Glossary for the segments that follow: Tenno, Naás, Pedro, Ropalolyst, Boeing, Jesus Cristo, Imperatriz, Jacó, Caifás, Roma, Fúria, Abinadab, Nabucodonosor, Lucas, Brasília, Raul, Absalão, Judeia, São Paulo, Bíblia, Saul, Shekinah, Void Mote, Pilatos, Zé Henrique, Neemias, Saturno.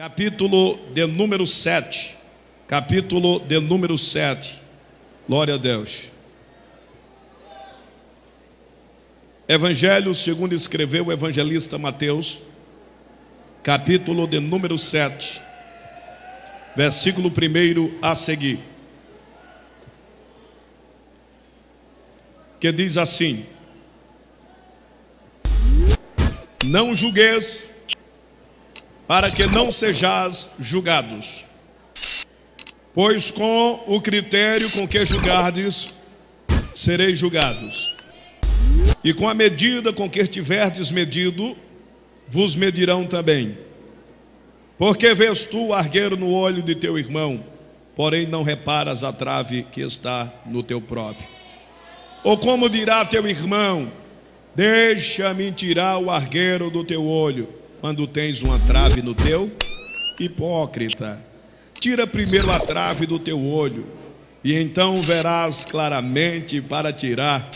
Capítulo de número 7. Glória a Deus. Evangelho segundo escreveu o evangelista Mateus, capítulo de número 7, versículo 1 a seguir, que diz assim: não julgueis, para que não sejais julgados, pois com o critério com que julgardes, sereis julgados, e com a medida com que tiverdes medido, vos medirão também. Porque vês tu o argueiro no olho de teu irmão, porém não reparas a trave que está no teu próprio? Ou como dirá teu irmão: deixa-me tirar o argueiro do teu olho, quando tens uma trave no teu? Hipócrita, tira primeiro a trave do teu olho, e então verás claramente para tirar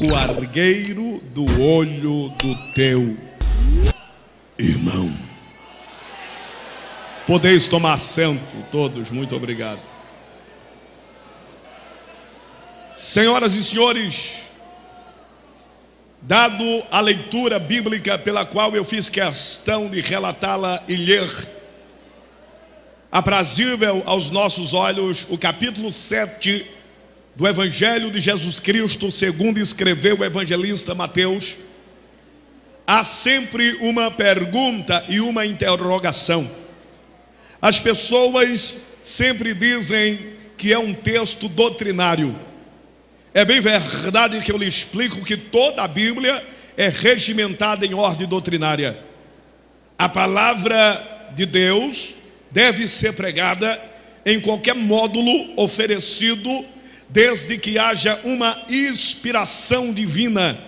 o argueiro do olho do teu irmão. Podeis tomar assento todos, muito obrigado. Senhoras e senhores, dado a leitura bíblica pela qual eu fiz questão de relatá-la e ler, aprazível aos nossos olhos, o capítulo 7 do Evangelho de Jesus Cristo, segundo escreveu o evangelista Mateus, há sempre uma pergunta e uma interrogação. As pessoas sempre dizem que é um texto doutrinário. É bem verdade que eu lhe explico que toda a Bíblia é regimentada em ordem doutrinária. A palavra de Deus deve ser pregada em qualquer módulo oferecido, desde que haja uma inspiração divina,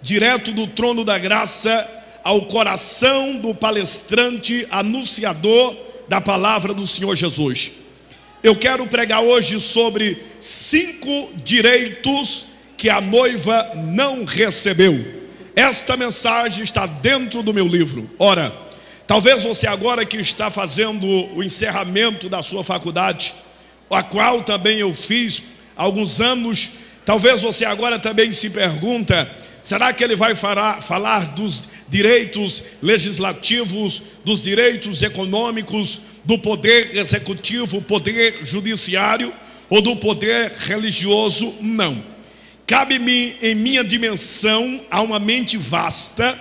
direto do trono da graça ao coração do palestrante anunciador da palavra do Senhor Jesus. Eu quero pregar hoje sobre 5 direitos que a noiva não recebeu. Esta mensagem está dentro do meu livro. Ora, talvez você agora que está fazendo o encerramento da sua faculdade, a qual também eu fiz há alguns anos, talvez você agora também se pergunta: será que ele vai falar dos direitos legislativos, dos direitos econômicos, do poder executivo, poder judiciário ou do poder religioso? Não. Cabe-me, em minha dimensão, a uma mente vasta,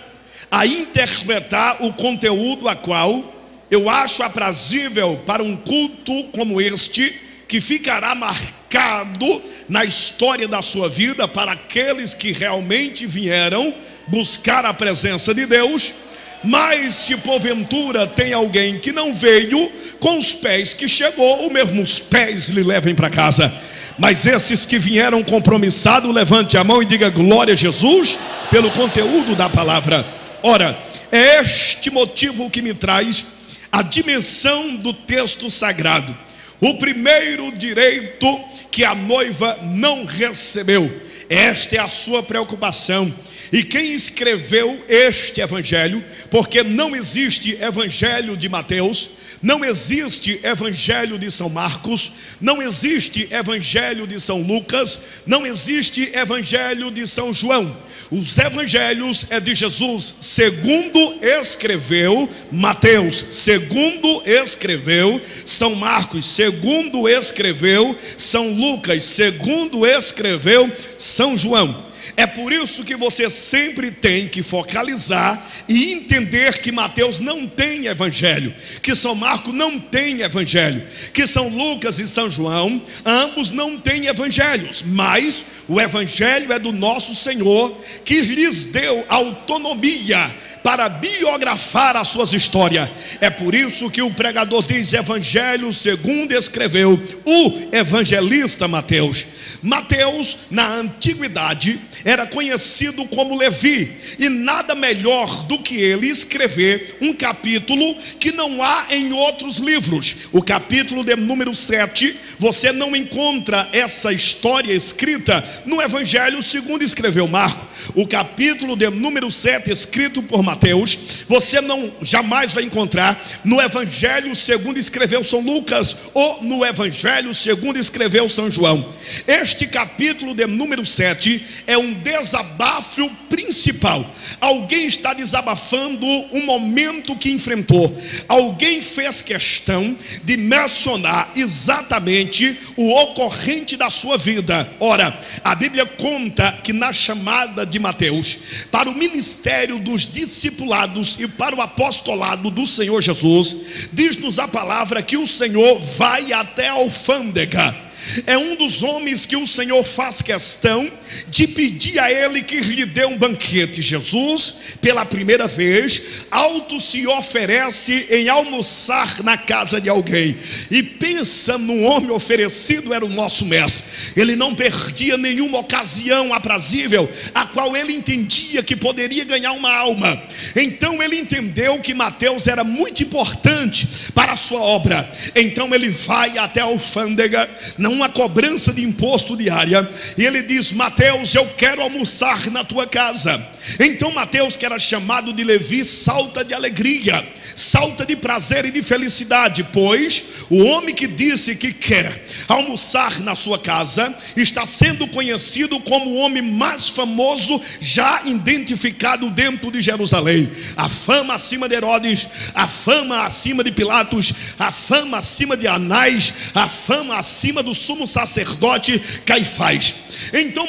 a interpretar o conteúdo a qual eu acho aprazível para um culto como este, que ficará marcado na história da sua vida para aqueles que realmente vieram buscar a presença de Deus. Mas se porventura tem alguém que não veio, com os pés que chegou, ou mesmo os pés lhe levem para casa. Mas esses que vieram compromissados, levante a mão e diga glória a Jesus pelo conteúdo da palavra. Ora, é este motivo que me traz a dimensão do texto sagrado. O primeiro direito que a noiva não recebeu. Esta é a sua preocupação. E quem escreveu este evangelho, porque não existe evangelho de Mateus, não existe evangelho de São Marcos, não existe evangelho de São Lucas, não existe evangelho de São João. Os evangelhos é de Jesus, segundo escreveu Mateus, segundo escreveu São Marcos, segundo escreveu São Lucas, segundo escreveu São João. É por isso que você sempre tem que focalizar e entender que Mateus não tem evangelho, que São Marcos não tem evangelho, que São Lucas e São João, ambos não têm evangelhos, mas o evangelho é do nosso Senhor, que lhes deu autonomia para biografar as suas histórias. É por isso que o pregador diz evangelho segundo escreveu o evangelista Mateus. Mateus, na antiguidade, era conhecido como Levi, e nada melhor do que ele escrever um capítulo que não há em outros livros. O capítulo de número 7, você não encontra essa história escrita no Evangelho segundo escreveu Marcos. O capítulo de número 7 escrito por Mateus, você não jamais vai encontrar no Evangelho segundo escreveu São Lucas ou no Evangelho segundo escreveu São João. Este capítulo de número 7 é um desabafo principal. Alguém está desabafando um momento que enfrentou. Alguém fez questão de mencionar exatamente o ocorrente da sua vida. Ora, a Bíblia conta que na chamada de Mateus para o ministério dos discipulados e para o apostolado do Senhor Jesus, diz-nos a palavra que o Senhor vai até a alfândega. É um dos homens que o Senhor faz questão de pedir a ele que lhe dê um banquete. Jesus, pela primeira vez, auto se oferece em almoçar na casa de alguém. E pensa no homem oferecido, era o nosso mestre. Ele não perdia nenhuma ocasião aprazível a qual ele entendia que poderia ganhar uma alma. Então ele entendeu que Mateus era muito importante para a sua obra. Então ele vai até a alfândega, uma cobrança de imposto diária, e ele diz: Mateus, eu quero almoçar na tua casa. Então Mateus, que era chamado de Levi, salta de alegria, salta de prazer e de felicidade, pois o homem que disse que quer almoçar na sua casa está sendo conhecido como o homem mais famoso já identificado dentro de Jerusalém. A fama acima de Herodes, a fama acima de Pilatos, a fama acima de Anás, a fama acima do sumo sacerdote Caifás. Então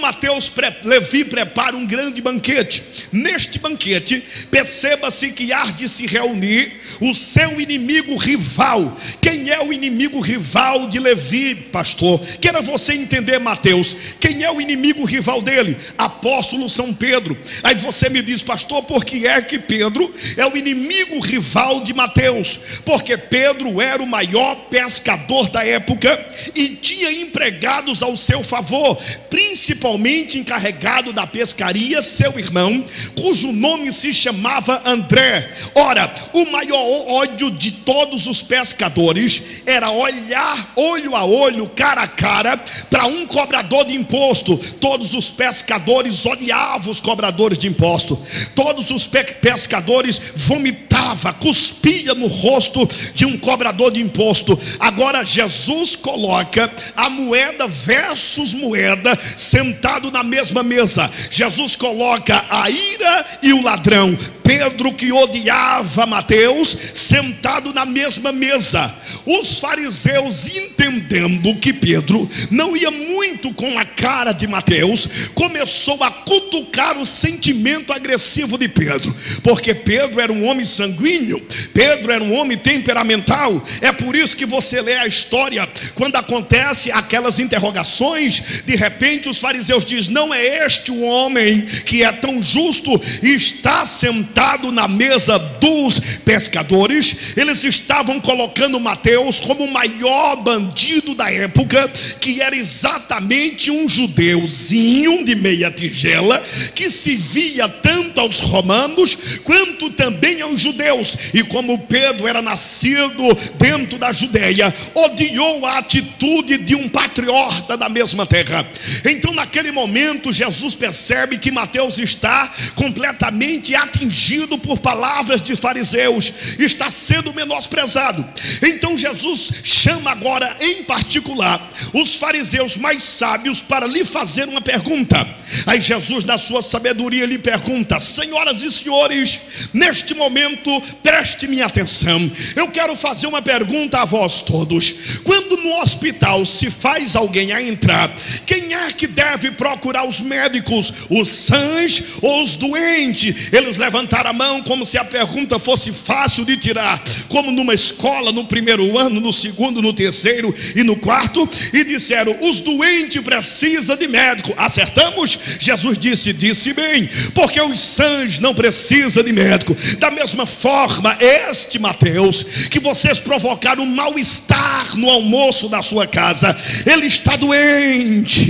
Levi prepara um grande banquete. Neste banquete, perceba-se que há de se reunir o seu inimigo rival. Quem é o inimigo rival de Levi, pastor? Queira você entender, Mateus, quem é o inimigo rival dele? Apóstolo São Pedro. Aí você me diz: pastor, por que é que Pedro é o inimigo rival de Mateus? Porque Pedro era o maior pescador da época e tinha empregados ao seu favor, principalmente encarregado da pescaria, seu irmão, cujo nome se chamava André. Ora, o maior ódio de todos os pescadores era olhar olho a olho, cara a cara, para um cobrador de imposto. Todos os pescadores odiavam os cobradores de imposto. Todos os pescadores vomitavam, cuspiam no rosto de um cobrador de imposto. Agora Jesus coloca a moeda versus moeda, sentado na mesma mesa. Jesus coloca a ira e o ladrão. Pedro, que odiava Mateus, sentado na mesma mesa. Os fariseus, entendendo que Pedro não ia muito com a cara de Mateus, começou a cutucar o sentimento agressivo de Pedro, porque Pedro era um homem sanguíneo, Pedro era um homem temperamental. É por isso que você lê a história, quando acontece aquelas interrogações, de repente os fariseus dizem: não é este o homem que é tão justo e está sentado na mesa dos pescadores? Eles estavam colocando Mateus como o maior bandido da época, que era exatamente um judeuzinho de meia tigela, que se via tanto aos romanos quanto também aos judeus. E como Pedro era nascido dentro da Judeia, odiou a atitude de um patriota da mesma terra. Então naquele momento Jesus percebe que Mateus está completamente atingido por palavras de fariseus, está sendo menosprezado. Então Jesus chama agora em particular os fariseus mais sábios para lhe fazer uma pergunta. Aí Jesus, na sua sabedoria, lhe pergunta: senhoras e senhores, neste momento preste minha atenção, eu quero fazer uma pergunta a vós todos. Quando no hospital se faz alguém a entrar, quem é que deve procurar os médicos, os sãs ou os doentes? Eles levantaram a mão como se a pergunta fosse fácil de tirar, como numa escola, no primeiro ano, no segundo, no terceiro e no quarto, e disseram: os doentes precisam de médico. Acertamos? Jesus disse bem, porque os sãs não precisam de médico. Da mesma forma, este Mateus, que vocês provocaram um mal-estar no almoço da sua casa. Ele está doente,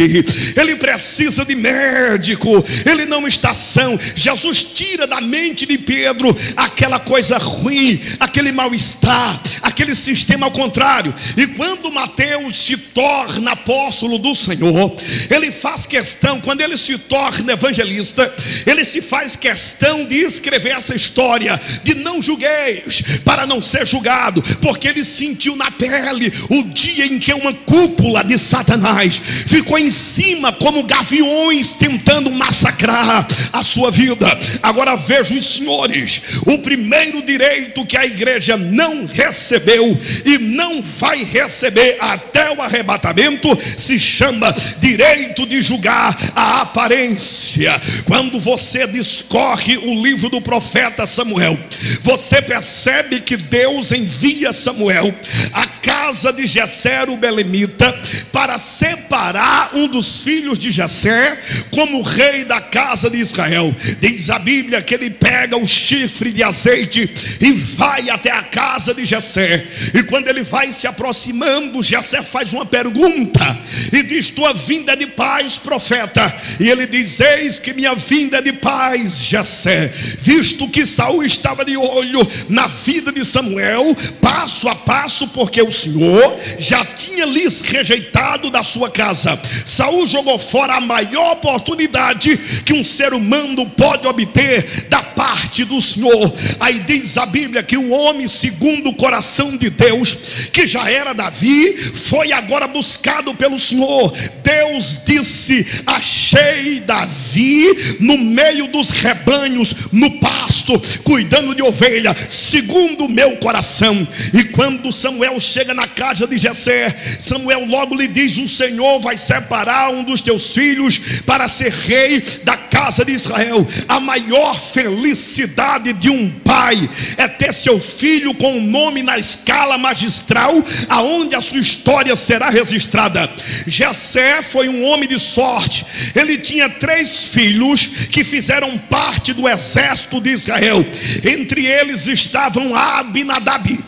ele precisa de médico, ele não está são. Jesus tira da mente de Pedro aquela coisa ruim, aquele mal-estar, aquele sistema ao contrário. E quando Mateus se torna apóstolo do Senhor, ele faz questão, quando ele se torna evangelista, ele se faz questão de escrever essa história de não julgueis, para não ser julgado, porque ele sentiu na pele o dia em que uma cúpula de Satanás ficou em cima como gaviões tentando massacrar a sua vida. Agora vejo os senhores, o primeiro direito que a igreja não recebeu e não vai receber até o arrebatamento se chama direito de julgar a aparência. Quando você discorre o livro do profeta Samuel, você percebe que Deus envia Samuel à casa de Jessé o belemita para separar um dos filhos de Jessé como rei da casa de Israel. Diz a Bíblia que ele pega um chifre de azeite e vai até a casa de Jessé, e quando ele vai se aproximando, Jessé faz uma pergunta e diz: tua vinda é de paz, profeta? E ele diz: eis que minha vinda é de paz, Jessé, visto que Saul estava de olho na vida de Samuel passo a passo, porque o Senhor já tinha lhes rejeitado da sua casa. Saul jogou fora a maior oportunidade que um ser humano pode obter da parte do Senhor. Aí diz a Bíblia que o homem segundo o coração de Deus, que já era Davi, foi agora buscado pelo Senhor. Deus disse: achei Davi no meio dos rebanhos, no pasto, cuidando de ovelha, segundo o meu coração. E quando Samuel chega na casa de Jessé, Samuel logo lhe diz: o Senhor vai separar um dos teus filhos para ser rei da casa de Israel. A maior felicidade de um pai é ter seu filho com um nome na escala magistral, aonde a sua história será registrada. Jessé foi um homem de sorte. Ele tinha 3 filhos que fizeram parte do exército de Israel. Entre eles estavam Abinadab,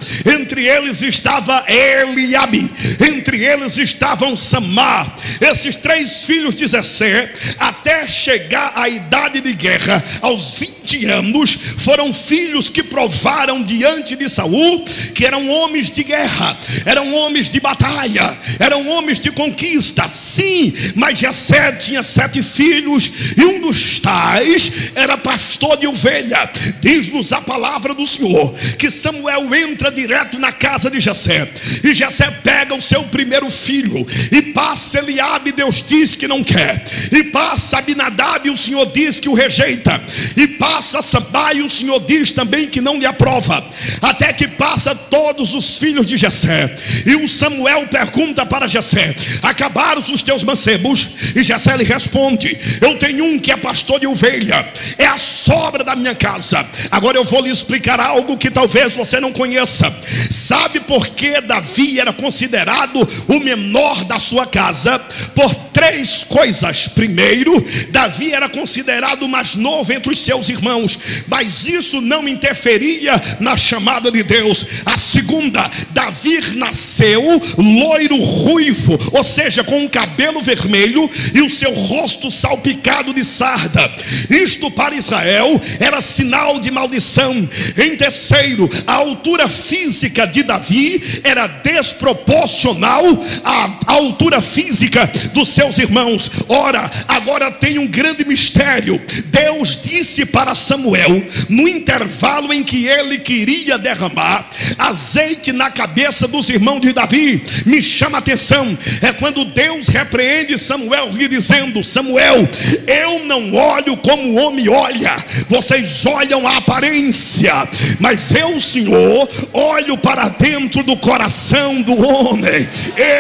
entre eles estava Eliab, entre eles estavam Samar. Esses 3 filhos de Jessé, até chegar à idade de guerra, aos 20 anos, foram filhos que provaram diante de Saul que eram homens de guerra, eram homens de batalha, eram homens de conquista. Sim, mas Jessé tinha 7 filhos, e um dos tais era pastor de ovelha. Diz-nos a palavra do Senhor que Samuel entra direto na casa de Jessé, e Jessé pega o seu primeiro filho e passa Eliabe, Deus diz que não quer, e passa Abinadab, o Senhor diz que o rejeita, e passa Samar, o Senhor diz também que não lhe aprova, até que passa todos os filhos de Jessé. E o Samuel pergunta para Jessé: acabaram os teus mancebos? E Jessé lhe responde: eu tenho um que é pastor de ovelha, é a sobra da minha casa. Agora eu vou lhe explicar algo que talvez você não conheça. Sabe por que Davi era considerado o menor da sua casa? Por 3 coisas. Primeiro, Davi era considerado o mais novo entre os seus irmãos, mas isso não interferia na chamada de Deus. A segunda, Davi nasceu loiro ruivo, ou seja, com um cabelo vermelho e o seu rosto salpicado de sarda. Isto para Israel era sinal de maldição. Em terceiro, a altura física de Davi era desproporcional à altura física dos seus irmãos. Ora, agora tem um grande mistério. Deus disse para Samuel, no intervalo em que ele queria derramar azeite na cabeça dos irmãos de Davi, me chama a atenção, é quando Deus repreende Samuel, lhe dizendo: Samuel, eu não olho como o homem olha, vocês olham a aparência, mas eu, Senhor, olho para dentro do coração do homem. homem.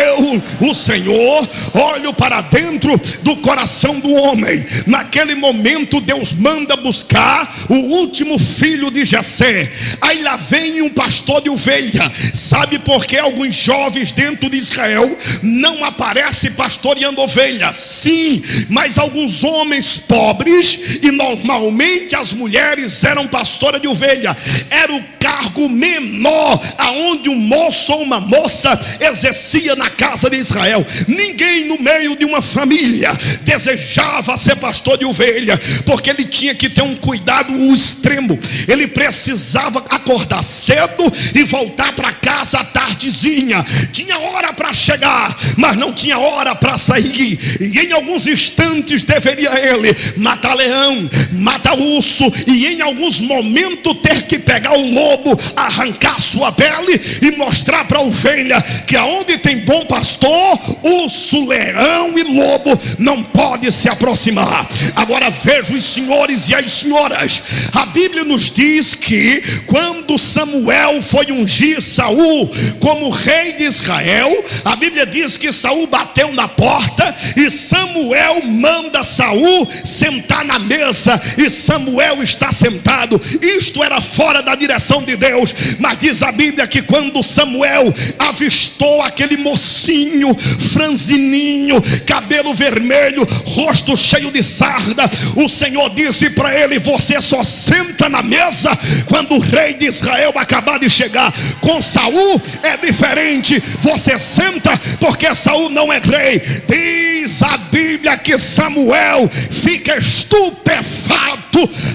Eu, o Senhor, olho para dentro do coração do homem. Naquele momento Deus manda buscar o último filho de Jessé. Aí lá vem um pastor de ovelha. Sabe por que alguns jovens dentro de Israel não aparecem pastoreando ovelhas? Sim, mas alguns homens pobres, e normalmente as mulheres eram pastoras de ovelha. Era o cargo menor aonde um moço ou uma moça exercia na casa de Israel. Ninguém no meio de uma família desejava ser pastor de ovelha, porque ele tinha que ter um cuidado extremo. Ele precisava acordar cedo e voltar para casa à tardezinha. Tinha hora para chegar, mas não tinha hora para sair. E em alguns instantes deveria ele matar leão, matar urso, e em alguns momentos ter que pegar o lobo, arrancar sua pele e mostrar para a ovelha que aonde tem bom pastor, urso, leão e lobo não pode se aproximar. Agora vejo os senhores e as senhoras. A Bíblia nos diz que quando Samuel foi ungir Saul como rei de Israel, a Bíblia diz que Saul bateu na porta e Samuel manda Saul sentar na mesa, e Samuel está sentado. Isto era fora da direção de Deus, mas diz a Bíblia que quando Samuel avistou aquele mocinho franzininho, cabelo vermelho, rosto cheio de sarda, o Senhor disse para ele: você só senta na mesa quando o rei de Israel acabar de chegar. Com Saul é diferente, você senta porque Saul não é rei. Diz a Bíblia que Samuel fica estupefato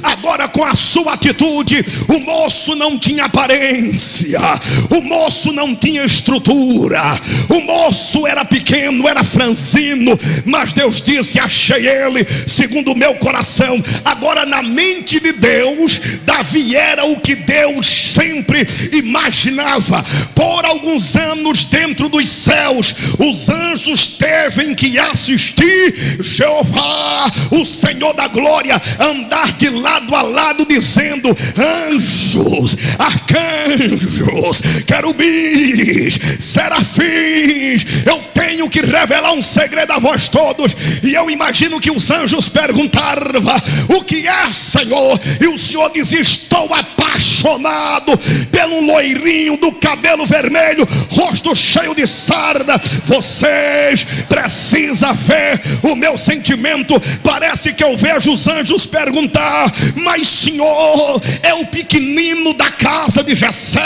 agora com a sua atitude. O moço não tinha aparência, o moço não tinha estrutura, o moço era pequeno, era franzino, mas Deus disse: achei ele segundo o meu coração. Agora, na mente de Deus, Davi era o que Deus sempre imaginava. Por alguns anos, dentro dos céus, os anjos teve que assistir Jeová, o Senhor da glória, andar de lado a lado, dizendo: anjos, arcanjos, querubins, serafins, eu tenho que revelar um segredo a vós todos. E eu imagino que os anjos perguntaram: o que é, Senhor? E o Senhor diz: estou apaixonado pelo loirinho do cabelo vermelho, rosto cheio de sarda. Vocês precisam ver o meu sentimento. Parece que eu vejo os anjos perguntar: mas, Senhor, é o pequenino da casa de Jessé?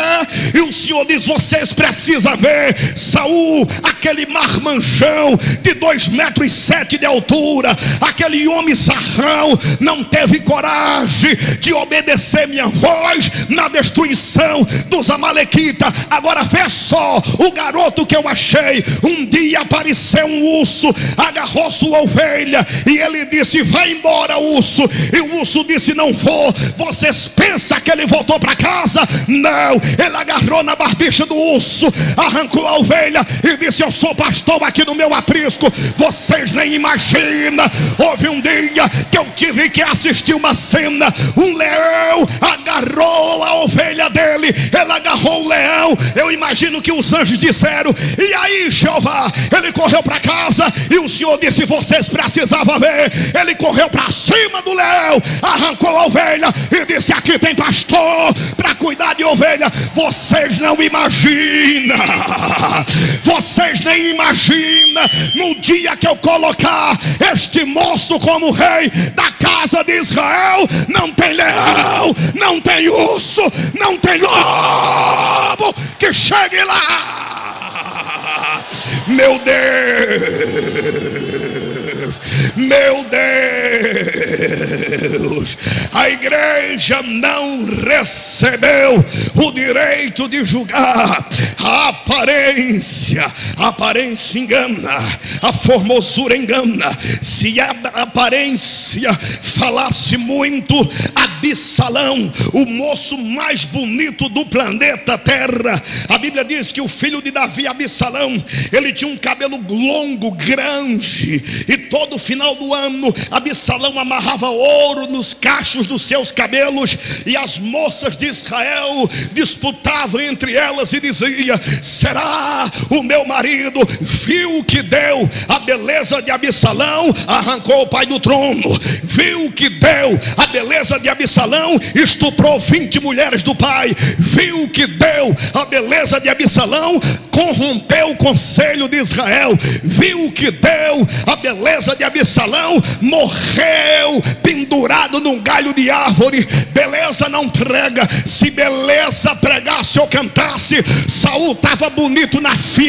E o Senhor diz: vocês precisam ver Saul, aquele marmanjão de 2,7 metros de altura, aquele homem sarrão, não teve coragem de obedecer minha voz na destruição dos amalequitas. Agora vê só o garoto que eu achei. Um dia apareceu um urso, agarrou sua ovelha e ele disse: vai embora, urso. E o urso disse: não vou. Vocês pensam que ele voltou para casa? Não, ele agarrou na barbicha do urso, arrancou a ovelha e disse: eu sou pastor aqui no meu aprisco. Vocês nem imaginam. Houve um dia que eu tive que assistir uma cena. Um leão agarrou a ovelha dele, ele agarrou o leão. Eu imagino que os anjos disseram: e aí, Jeová? Ele correu para casa. E o Senhor disse: vocês precisavam ver. Ele correu para cima do leão, arrancou a ovelha e disse: aqui tem pastor para cuidar de ovelha. Vocês não imaginam, vocês nem imaginam. No dia que eu colocar este moço como rei da casa de Israel, não tem leão, não tem urso, não tem lobo que chegue lá. Meu Deus, meu Deus, a igreja não recebeu o direito de julgar a aparência. A aparência engana, a formosura engana. Se a aparência falasse muito, Absalão, o moço mais bonito do planeta Terra, a Bíblia diz que o filho de Davi, Absalão, ele tinha um cabelo longo, grande, e todo final do ano Absalão amarrava ouro nos cachos dos seus cabelos, e as moças de Israel disputavam entre elas e diziam: será o meu marido viu que deu a beleza de Absalão, arrancou o pai do trono. Viu que deu a beleza de Absalão, estuprou 20 mulheres do pai. Viu que deu a beleza de Absalão, corrompeu o conselho de Israel. Viu que deu a beleza de Absalão, morreu pendurado num galho de árvore. Beleza não prega. Se beleza pregasse ou cantasse, Saul estava bonito na finta.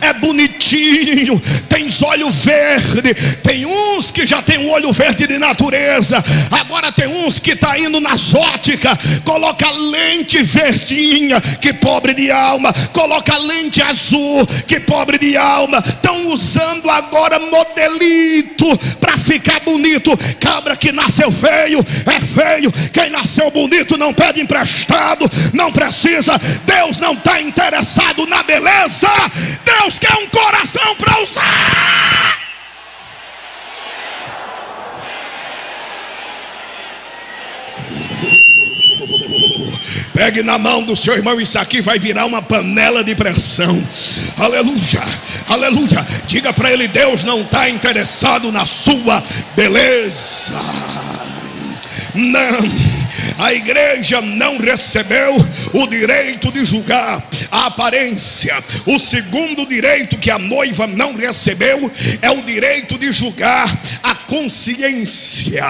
É bonitinho, tens olho verde. Tem uns que já tem um olho verde de natureza. Agora tem uns que está indo nas óticas, coloca lente verdinha, que pobre de alma. Coloca lente azul, que pobre de alma. Estão usando agora modelito para ficar bonito. Cabra que nasceu feio é feio. Quem nasceu bonito não pede emprestado, não precisa. Deus não está interessado na beleza. Deus quer um coração para usar. Pegue na mão do seu irmão, isso aqui vai virar uma panela de pressão. Aleluia, aleluia. Diga para ele: Deus não está interessado na sua beleza. Não. A igreja não recebeu o direito de julgar a aparência. O segundo direito que a noiva não recebeu é o direito de julgar a consciência.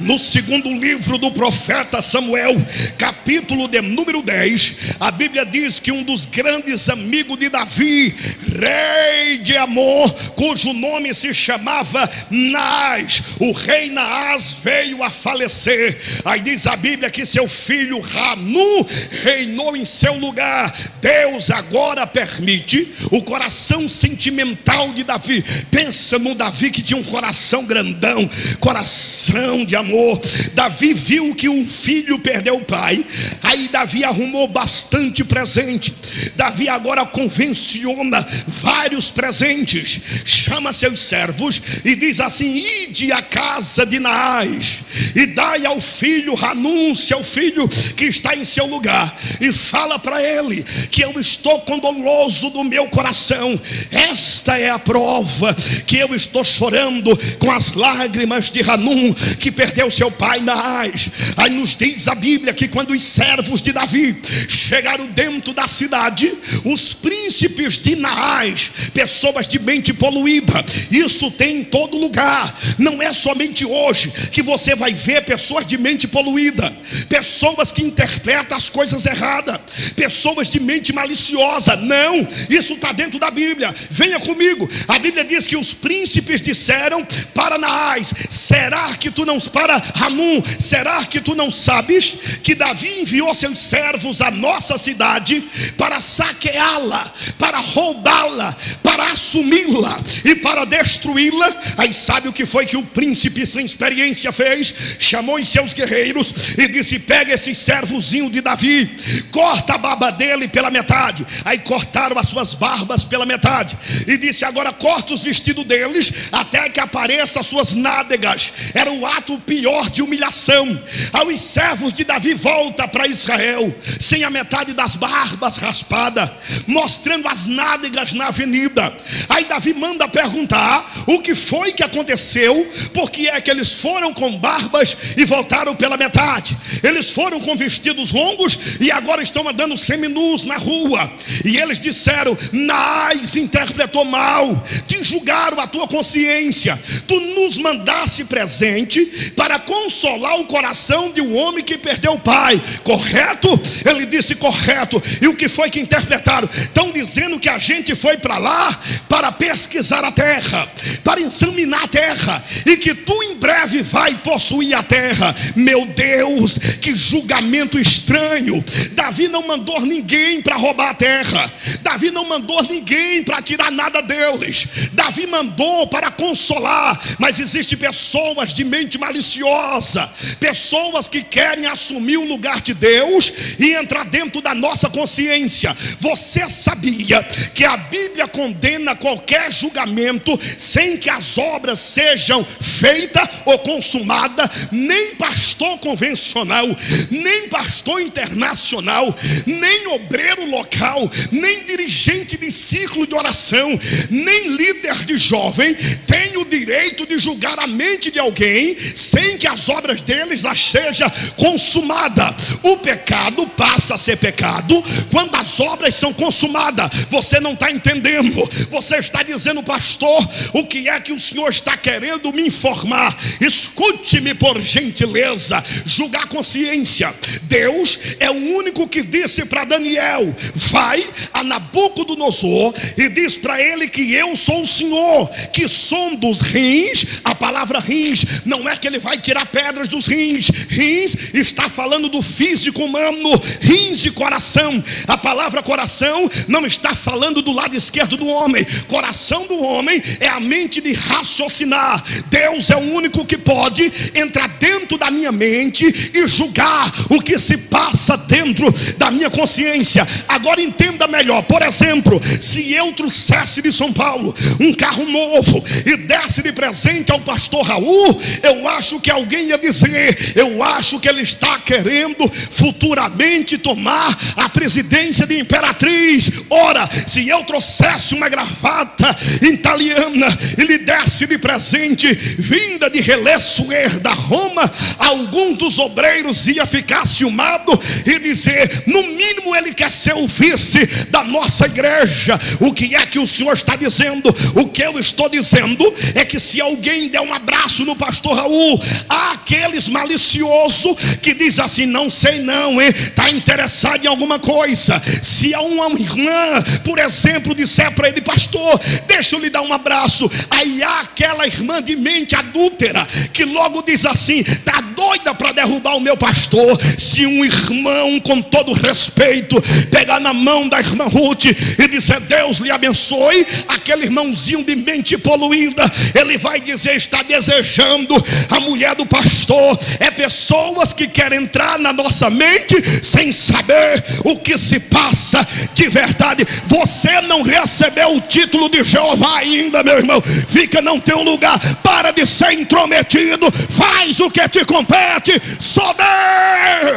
No segundo livro do profeta Samuel, capítulo de número 10, a Bíblia diz que um dos grandes amigos de Davi, rei de Amon, cujo nome se chamava Naás, o rei Naás veio a falecer. Aí diz a Bíblia que seu filho Ranum reinou em seu lugar. Deus agora permite o coração sentimental de Davi. Pensa no Davi que tinha um coração grandão, coração de amor. Davi viu que um filho perdeu o pai, aí Davi arrumou bastante presente. Davi agora convenciona vários presentes, chama seus servos e diz assim: ide à casa de Naás e dai ao filho Ranum, seu filho que está em seu lugar, e fala para ele que eu estou condoloso do meu coração. Esta é a prova que eu estou chorando com as lágrimas de Ranum, que perdeu seu pai Naás. Aí nos diz a Bíblia que quando os servos de Davi chegaram dentro da cidade, os príncipes de Naás, pessoas de mente poluída, isso tem em todo lugar, não é somente hoje que você vai ver pessoas de mente poluída, pessoas que interpretam as coisas erradas, pessoas de mente maliciosa. Não, isso está dentro da Bíblia. Venha comigo. A Bíblia diz que os príncipes disseram para Naás: será que tu não, para Ranum, será que tu não sabes que Davi enviou seus servos à nossa cidade para saqueá-la, para roubá-la, para assumi-la e para destruí-la? Aí sabe o que foi que o príncipe sem experiência fez? Chamou os seus guerreiros e disse: pega esse servozinho de Davi, corta a barba dele pela metade. Aí cortaram as suas barbas pela metade. E disse: agora corta os vestidos deles até que apareçam as suas nádegas. Era o ato pior de humilhação. Aí os servos de Davi voltam para Israel sem a metade das barbas raspada, mostrando as nádegas na avenida. Aí Davi manda perguntar o que foi que aconteceu, porque é que eles foram com barbas e voltaram pela metade. Eles foram com vestidos longos e agora estão andando seminus na rua. E eles disseram: Naás interpretou mal, te julgaram a tua consciência. Tu nos mandaste presente para consolar o coração de um homem que perdeu o pai, correto? Ele disse: correto. E o que foi que interpretaram? Estão dizendo que a gente foi para lá para pesquisar a terra, para examinar a terra, e que tu em breve vai possuir a terra. Meu Deus, que julgamento estranho. Davi não mandou ninguém para roubar a terra. Davi não mandou ninguém para tirar nada deles. Davi mandou para consolar. Mas existem pessoas de mente maliciosa, pessoas que querem assumir o lugar de Deus e entrar dentro da nossa consciência. Você sabia que a Bíblia condena condena qualquer julgamento sem que as obras sejam feitas ou consumadas. Nem pastor convencional, nem pastor internacional, nem obreiro local, nem dirigente de ciclo de oração, nem líder de jovem tem o direito de julgar a mente de alguém sem que as obras deles as sejam consumadas. O pecado passa a ser pecado quando as obras são consumadas. Você não está entendendo. Você está dizendo: pastor, o que é que o senhor está querendo me informar? Escute-me, por gentileza. Julgar consciência. Deus é o único que disse para Daniel: vai a Nabucodonosor e diz para ele que eu sou o Senhor, que sondo os rins. A palavra rins não é que ele vai tirar pedras dos rins. Rins está falando do físico humano. Rins de coração. A palavra coração não está falando do lado esquerdo do homem. Coração do homem é a mente de raciocinar. Deus é o único que pode entrar dentro da minha mente e julgar o que se passa dentro da minha consciência. Agora entenda melhor. Por exemplo, se eu trouxesse de São Paulo um carro novo e desse de presente ao pastor Raul, eu acho que alguém ia dizer: eu acho que ele está querendo futuramente tomar a presidência de Imperatriz. Ora, se eu trouxesse uma gravata italiana e lhe desse de presente, vinda de Relessuer da Roma, algum dos obreiros ia ficar ciumado e dizer: no mínimo ele quer ser o vice da nossa igreja. O que é que o senhor está dizendo? O que eu estou dizendo é que se alguém der um abraço no pastor Raul, há aqueles maliciosos que diz assim: não sei não, está interessado em alguma coisa. Se a uma irmã, por exemplo, disser para ele: pastor, deixa eu lhe dar um abraço, aí há aquela irmã de mente adúltera que logo diz assim: está doida para derrubar o meu pastor. Se um irmão, com todo respeito, pegar na mão da irmã Ruth e dizer: Deus lhe abençoe, aquele irmãozinho de mente poluída, ele vai dizer: está desejando a mulher do pastor. É pessoas que querem entrar na nossa mente sem saber o que se passa de verdade. Você não recebeu o título de Jeová ainda, meu irmão. Fica no teu lugar, para de ser intrometido, faz o que te compete. Só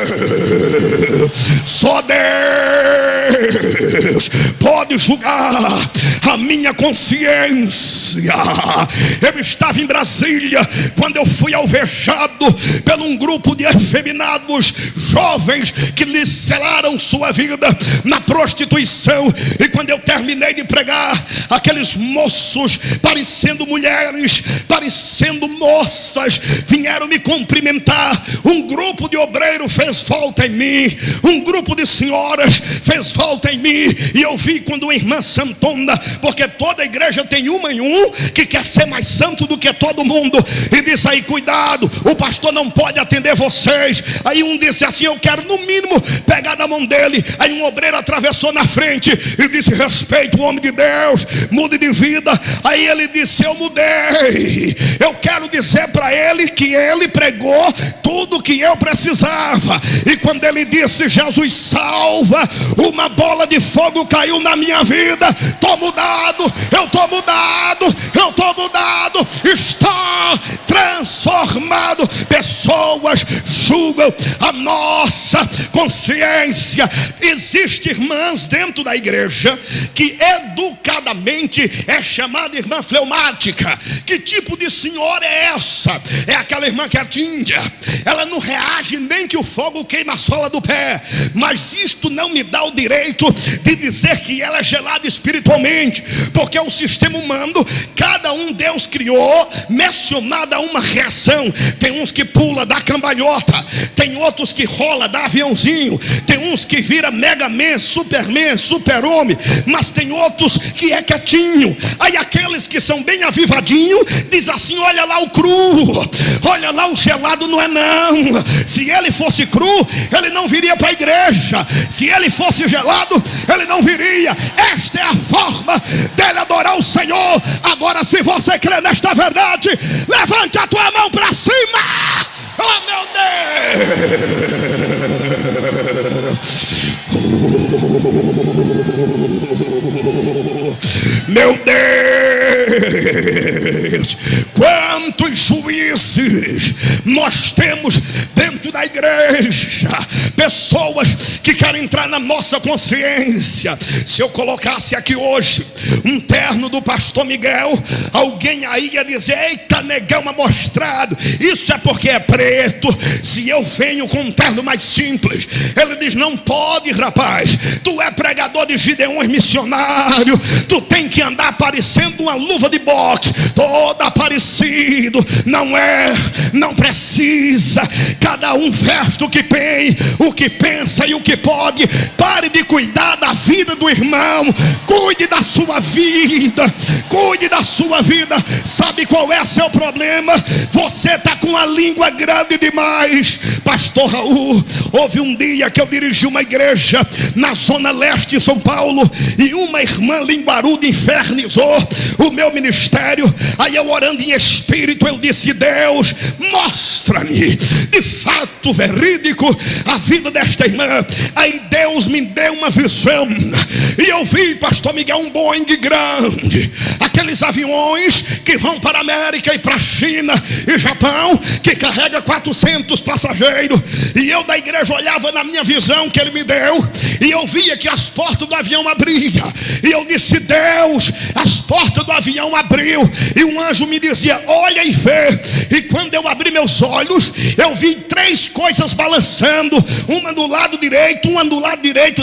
Deus, só Deus pode julgar a minha consciência. Eu estava em Brasília quando eu fui alvejado por um grupo de efeminados jovens que lhe selaram sua vida na prostituição. E quando eu terminei de pregar, aqueles moços, parecendo mulheres, parecendo moças, vieram me cumprimentar. Um grupo de obreiros fez volta em mim, um grupo de senhoras fez volta em mim. E eu vi quando a irmã santona, porque toda igreja tem uma em um que quer ser mais santo do que todo mundo, e disse aí: cuidado, o pastor não pode atender vocês. Aí um disse assim: eu quero no mínimo pegar na mão dele. Aí um obreiro atravessou na frente e disse: respeite o homem de Deus, mude de vida. Aí ele disse: eu mudei, eu quero dizer para ele que ele pregou tudo o que eu precisava. E quando ele disse: Jesus salva, uma bola de fogo caiu na minha vida. Estou mudado, eu estou mudado, eu estou mudado, está transformado. Pessoas julgam a nossa consciência. Existem irmãs dentro da igreja que educadamente é chamada irmã fleumática. Que tipo de senhora é essa? É aquela irmã que atinge, ela não reage nem que o fogo queima a sola do pé. Mas isto não me dá o direito de dizer que ela é gelada espiritualmente, porque é um sistema humano. Cada um Deus criou mencionada uma reação. Tem uns que pula, dá cambalhota, tem outros que rola, dá aviãozinho, tem uns que vira Mega Man, Superman, Super-Homem, mas tem outros que é quietinho. Aí aqueles que são bem avivadinhos diz assim: olha lá o cru, olha lá o gelado, não é não. Se ele fosse cru, ele não viria para a igreja. Se ele fosse gelado, ele não viria. Esta é a forma dele adorar o Senhor. Agora, se você crê nesta verdade, levante a tua mão para cima. Oh, meu Deus! Meu Deus, quantos juízes nós temos dentro da igreja, pessoas que querem entrar na nossa consciência. Se eu colocasse aqui hoje um terno do pastor Miguel, alguém aí ia dizer: eita, negão amostrado, isso é porque é preto. Se eu venho com um terno mais simples, ele diz: não pode, rapaz, tu é pregador de Gideões missionário, tu tem que andar aparecendo uma luva de boxe, todo aparecido. Não é, não precisa. Cada um veste o que tem, o que pensa e o que pode. Pare de cuidar da vida do irmão, cuide da sua vida, cuide da sua vida. Sabe qual é seu problema? Você está com a língua grande demais. Pastor Raul, houve um dia que eu dirigi uma igreja na zona leste de São Paulo, e uma irmã linguaruda infernizou o meu ministério. Aí eu, orando em espírito, eu disse: Deus, mostra-me de fato verídico a vida desta irmã. Aí Deus me deu uma visão, e eu vi, pastor Miguel, um Boeing grande, aqueles aviões que vão para a América e para a China e Japão, que carrega 400 passageiros. E eu da igreja olhava na minha visão que ele me deu, e eu via que as portas do avião abriam. E eu disse: Deus, as portas do avião abriu. E um anjo me dizia: olha e vê. E quando eu abri meus olhos, eu vi três coisas balançando, uma do lado direito,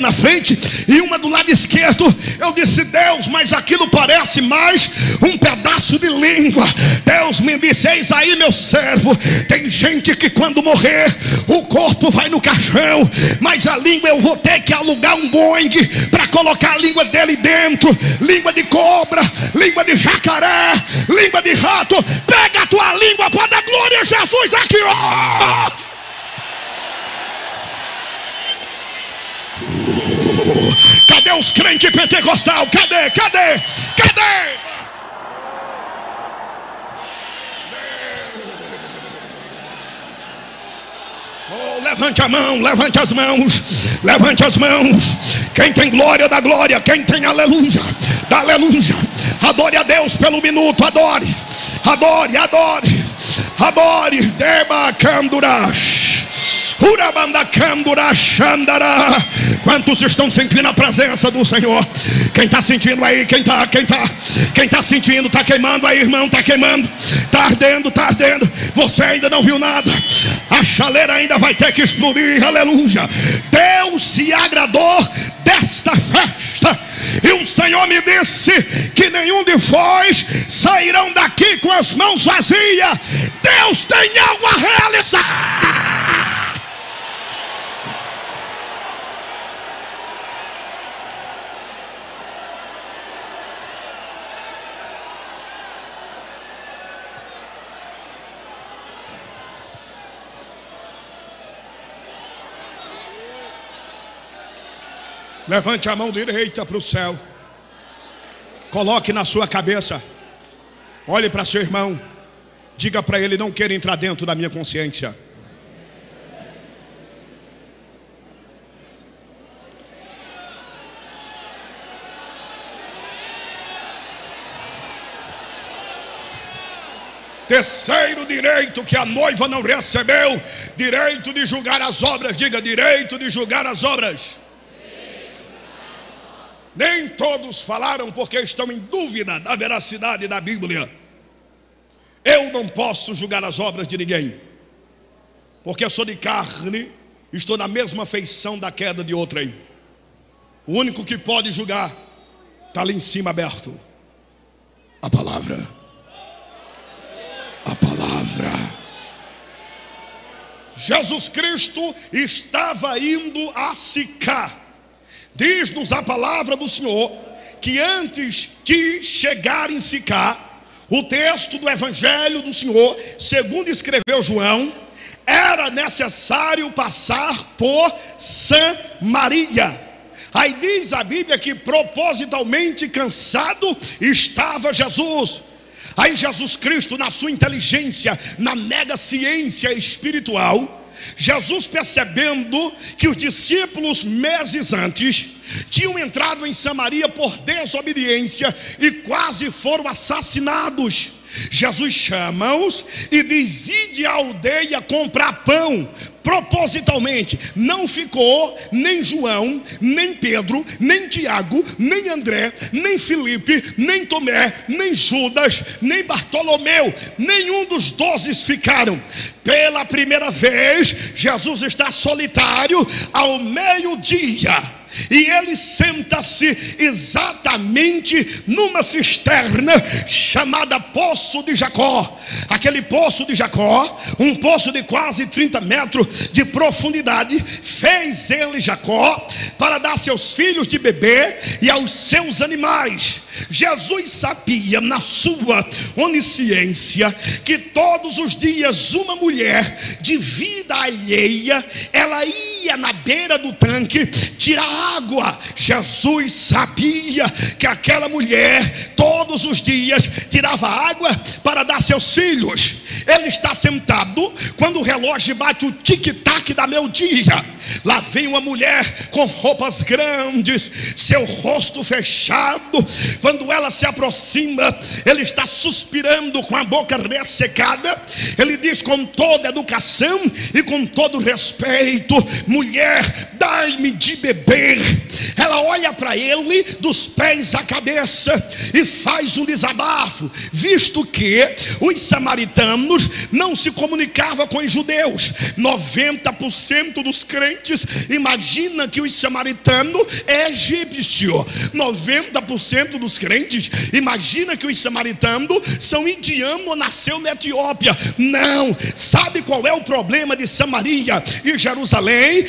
na frente, e uma do lado esquerdo. Eu disse: Deus, mas aquilo parece mais um pedaço de língua. Deus me disse: eis aí, meu servo, tem gente que quando morrer o corpo vai no caixão, mas a língua eu vou ter que alugar um Boeing para colocar a língua dele dentro. Língua de cobra, língua de jacaré, língua de rato. Pega a tua língua para dar glória a Jesus aqui, ó. Cadê os crentes pentecostal? Cadê? Oh, levante a mão, levante as mãos, levante as mãos. Quem tem glória, dá glória. Quem tem aleluia, dá aleluia. Adore a Deus pelo minuto, adore. Deba candurash, urabanda candurash andará. Quantos estão sentindo a presença do Senhor? Quem está sentindo aí? Quem está sentindo? Está queimando aí, irmão, está queimando, está ardendo. Você ainda não viu nada, a chaleira ainda vai ter que explodir. Aleluia. Deus se agradou desta festa, e o Senhor me disse que nenhum de vós sairão daqui com as mãos vazias. Deus tem algo a realizar. Levante a mão direita para o céu, coloque na sua cabeça, olhe para seu irmão, diga para ele: não quero entrar dentro da minha consciência. Terceiro direito que a noiva não recebeu: direito de julgar as obras. Diga: direito de julgar as obras. Nem todos falaram porque estão em dúvida da veracidade da Bíblia. Eu não posso julgar as obras de ninguém, porque eu sou de carne, estou na mesma feição da queda de outrem. O único que pode julgar está ali em cima, aberto. A palavra. A palavra. Jesus Cristo estava indo a Sicar. Diz-nos a palavra do Senhor que antes de chegar em Sicar, o texto do Evangelho do Senhor, segundo escreveu João, era necessário passar por Samaria. Aí diz a Bíblia que propositalmente cansado estava Jesus. Aí Jesus Cristo, na sua inteligência, na mega ciência espiritual, Jesus, percebendo que os discípulos meses antes tinham entrado em Samaria por desobediência e quase foram assassinados. Jesus chama-os e diz: ide à aldeia comprar pão. Propositalmente não ficou nem João, nem Pedro, nem Tiago, nem André, nem Filipe, nem Tomé, nem Judas, nem Bartolomeu. Nenhum dos 12 ficaram. Pela primeira vez, Jesus está solitário ao meio-dia. E ele senta-se exatamente numa cisterna chamada Poço de Jacó. Aquele Poço de Jacó, um poço de quase 30 metros de profundidade, fez ele, Jacó, para dar a seus filhos de bebê e aos seus animais. Jesus sabia, na sua onisciência, que todos os dias uma mulher de vida alheia, ela ia na beira do tanque tirar água. Jesus sabia que aquela mulher todos os dias tirava água para dar seus filhos. Ele está sentado quando o relógio bate o tic-tac da meio-dia. Lá vem uma mulher com roupas grandes, seu rosto fechado. Quando ela se aproxima, ele está suspirando com a boca ressecada. Ele diz com toda educação e com todo respeito: mulher, dai-me de beber. Ela olha para ele dos pés à cabeça e faz um desabafo, visto que os samaritanos não se comunicavam com os judeus. 90% dos crentes imagina que o samaritano é egípcio. 90% dos crentes imagina que os samaritanos são indianos ou nasceu na Etiópia. Não, sabe qual é o problema de Samaria e Jerusalém?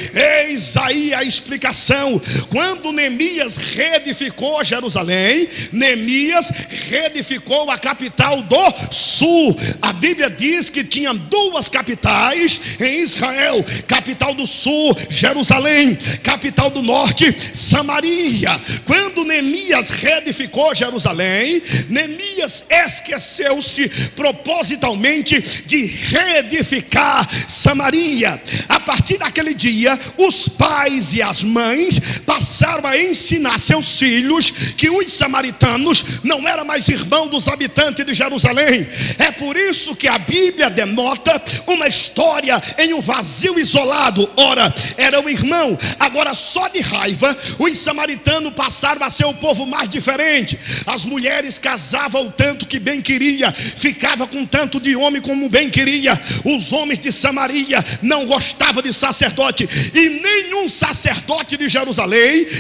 Eis aí a explicação. Quando Neemias reedificou Jerusalém, Neemias reedificou a capital do sul. A Bíblia diz que tinha duas capitais em Israel: capital do sul, Jerusalém; capital do norte, Samaria. Quando Neemias reedificou Jerusalém, Neemias esqueceu-se propositalmente de reedificar Samaria. A partir daquele dia, os pais e as mães passaram a ensinar seus filhos que os samaritanos não eram mais irmão dos habitantes de Jerusalém. É por isso que a Bíblia denota uma história em um vazio isolado. Ora, era um irmão. Agora, só de raiva, os samaritanos passaram a ser o povo mais diferente. As mulheres casavam o tanto que bem queria, ficava com tanto de homem como bem queria. Os homens de Samaria não gostavam de sacerdote, e nenhum sacerdote de Jerusalém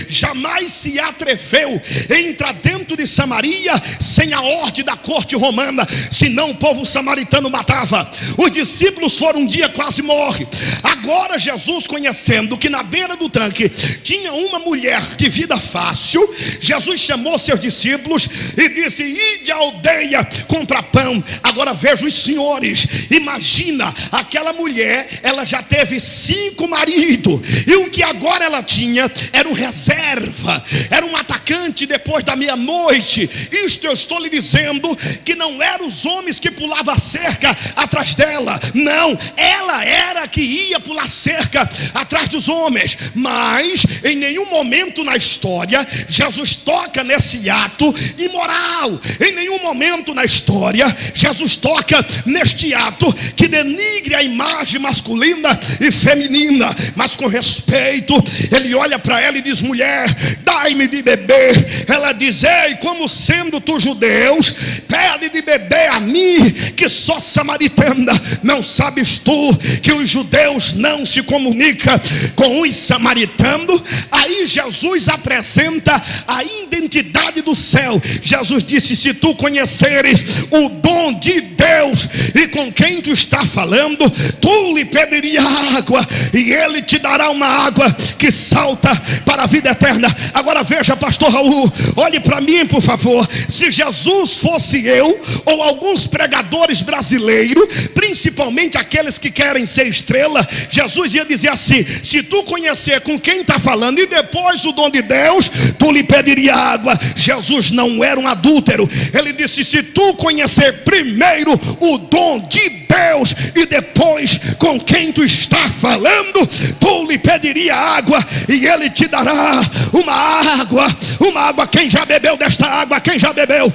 jamais se atreveu a entrar dentro de Samaria sem a ordem da corte romana, senão o povo samaritano matava. Os discípulos foram um dia, quase morre. Agora Jesus, conhecendo que na beira do tanque tinha uma mulher de vida fácil, Jesus chamou seus discípulos e disse: ide à aldeia comprar pão. Agora veja os senhores, imagina, aquela mulher, ela já teve 5 maridos, e o que agora ela tinha era um reserva, era um atacante depois da meia-noite. Isto eu estou lhe dizendo que não eram os homens que pulavam a cerca atrás dela, não, ela era que ia pular cerca atrás dos homens. Mas em nenhum momento na história Jesus toca nesse ato imoral. Em nenhum momento na história Jesus toca neste ato que denigre a imagem masculina e feminina. Mas com respeito, ele olha para ela e diz: mulher, dai-me de beber. Ela diz: ei, como sendo tu judeus, pede de beber a mim, que sou samaritana. Não sabes tu que os judeus não se comunicam com os samaritanos? Aí Jesus apresenta a identidade do céu. Jesus disse: se tu conheceres o dom de Deus e com quem tu está falando, tu lhe pediria água, e ele te dará uma água que salta para a vida eterna. Agora veja, pastor Raul, olhe para mim, por favor. Se Jesus fosse eu, ou alguns pregadores brasileiros, principalmente aqueles que querem ser estrela, Jesus ia dizer assim: se tu conhecer com quem está falando e depois o dom de Deus, tu lhe pediria água. Jesus não era um adúltero. Ele disse: se tu conhecer primeiro o dom de Deus Deus, e depois com quem tu está falando, tu lhe pediria água, e ele te dará uma água, quem já bebeu desta água, quem já bebeu,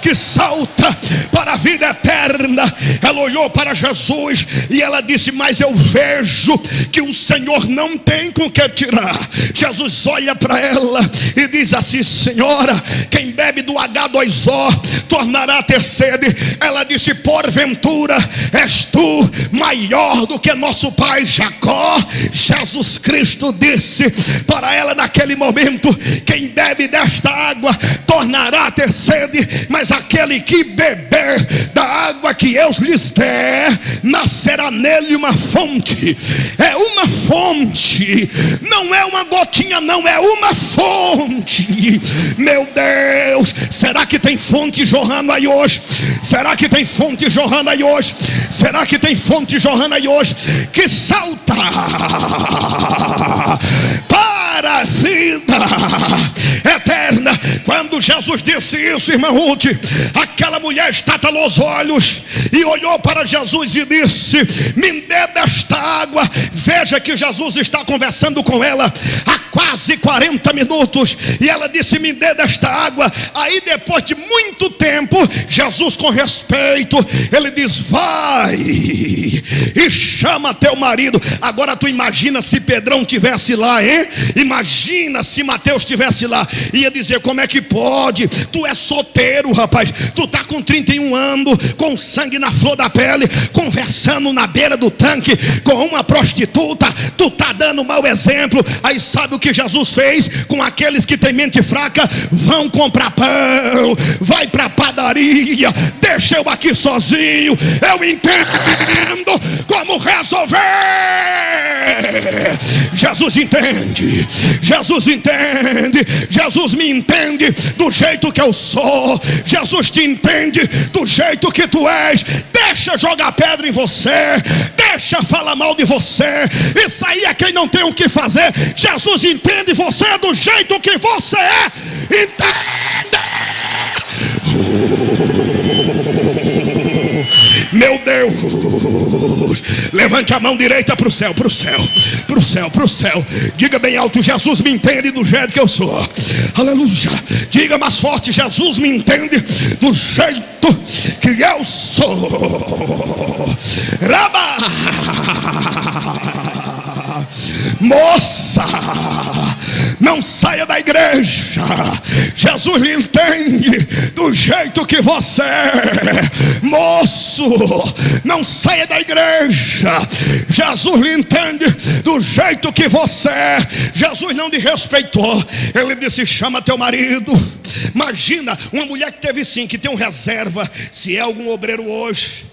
que salta para a vida eterna. Ela olhou para Jesus e ela disse: mas eu vejo que o Senhor não tem com que tirar. Jesus olha para ela e diz assim: senhora, quem bebe do H2O tornará a ter sede. Ela disse: porventura és tu maior do que nosso pai Jacó? Jesus Cristo disse para ela naquele momento: quem bebe desta água tornará a ter sede, mas aquele que beber da água que eu lhes der, nascerá nele uma fonte. É uma fonte, não é uma gotinha, não, é uma fonte. Meu Deus, será que tem fonte jorrando aí hoje? Será que tem fonte jorrando aí hoje? Será que tem fonte jorrando aí hoje? Que salta para a vida eterna. Quando Jesus disse isso, irmã Ruth, aquela mulher estatalou os olhos e olhou para Jesus e disse: me dê desta água. Veja que Jesus está conversando com ela há quase 40 minutos, e ela disse: me dê desta água. Aí depois de muito tempo, Jesus, com respeito, ele diz: vai e chama teu marido. Agora tu imagina se Pedrão tivesse lá, hein? Imagina se Mateus tivesse lá, ia dizer: como é que pode? Tu é solteiro, rapaz, tu tá com 31 anos, com sangue na flor da pele, conversando na beira do tanque com uma prostituta, tu tá dando mau exemplo. Aí sabe o que Jesus fez com aqueles que têm mente fraca? Vão comprar pão, vai para a padaria, deixa eu aqui sozinho, eu entendo como resolver. Jesus entende, Jesus entende, Jesus me entende do jeito que eu sou, Jesus te entende do jeito que tu és. Deixa jogar pedra em você, deixa falar mal de você, isso aí é quem não tem o que fazer. Jesus entende você do jeito que você é. Entenda. Meu Deus, levante a mão direita para o céu, para o céu, para o céu, para o céu. Diga bem alto: Jesus me entende do jeito que eu sou. Aleluia. Diga mais forte: Jesus me entende do jeito que eu sou. Raba, moça, não saia da igreja. Jesus lhe entende do jeito que você é. Moço, não saia da igreja. Jesus lhe entende do jeito que você é. Jesus não lhe respeitou. Ele disse: chama teu marido. Imagina uma mulher que teve sim, que tem um reserva. Se é algum obreiro hoje,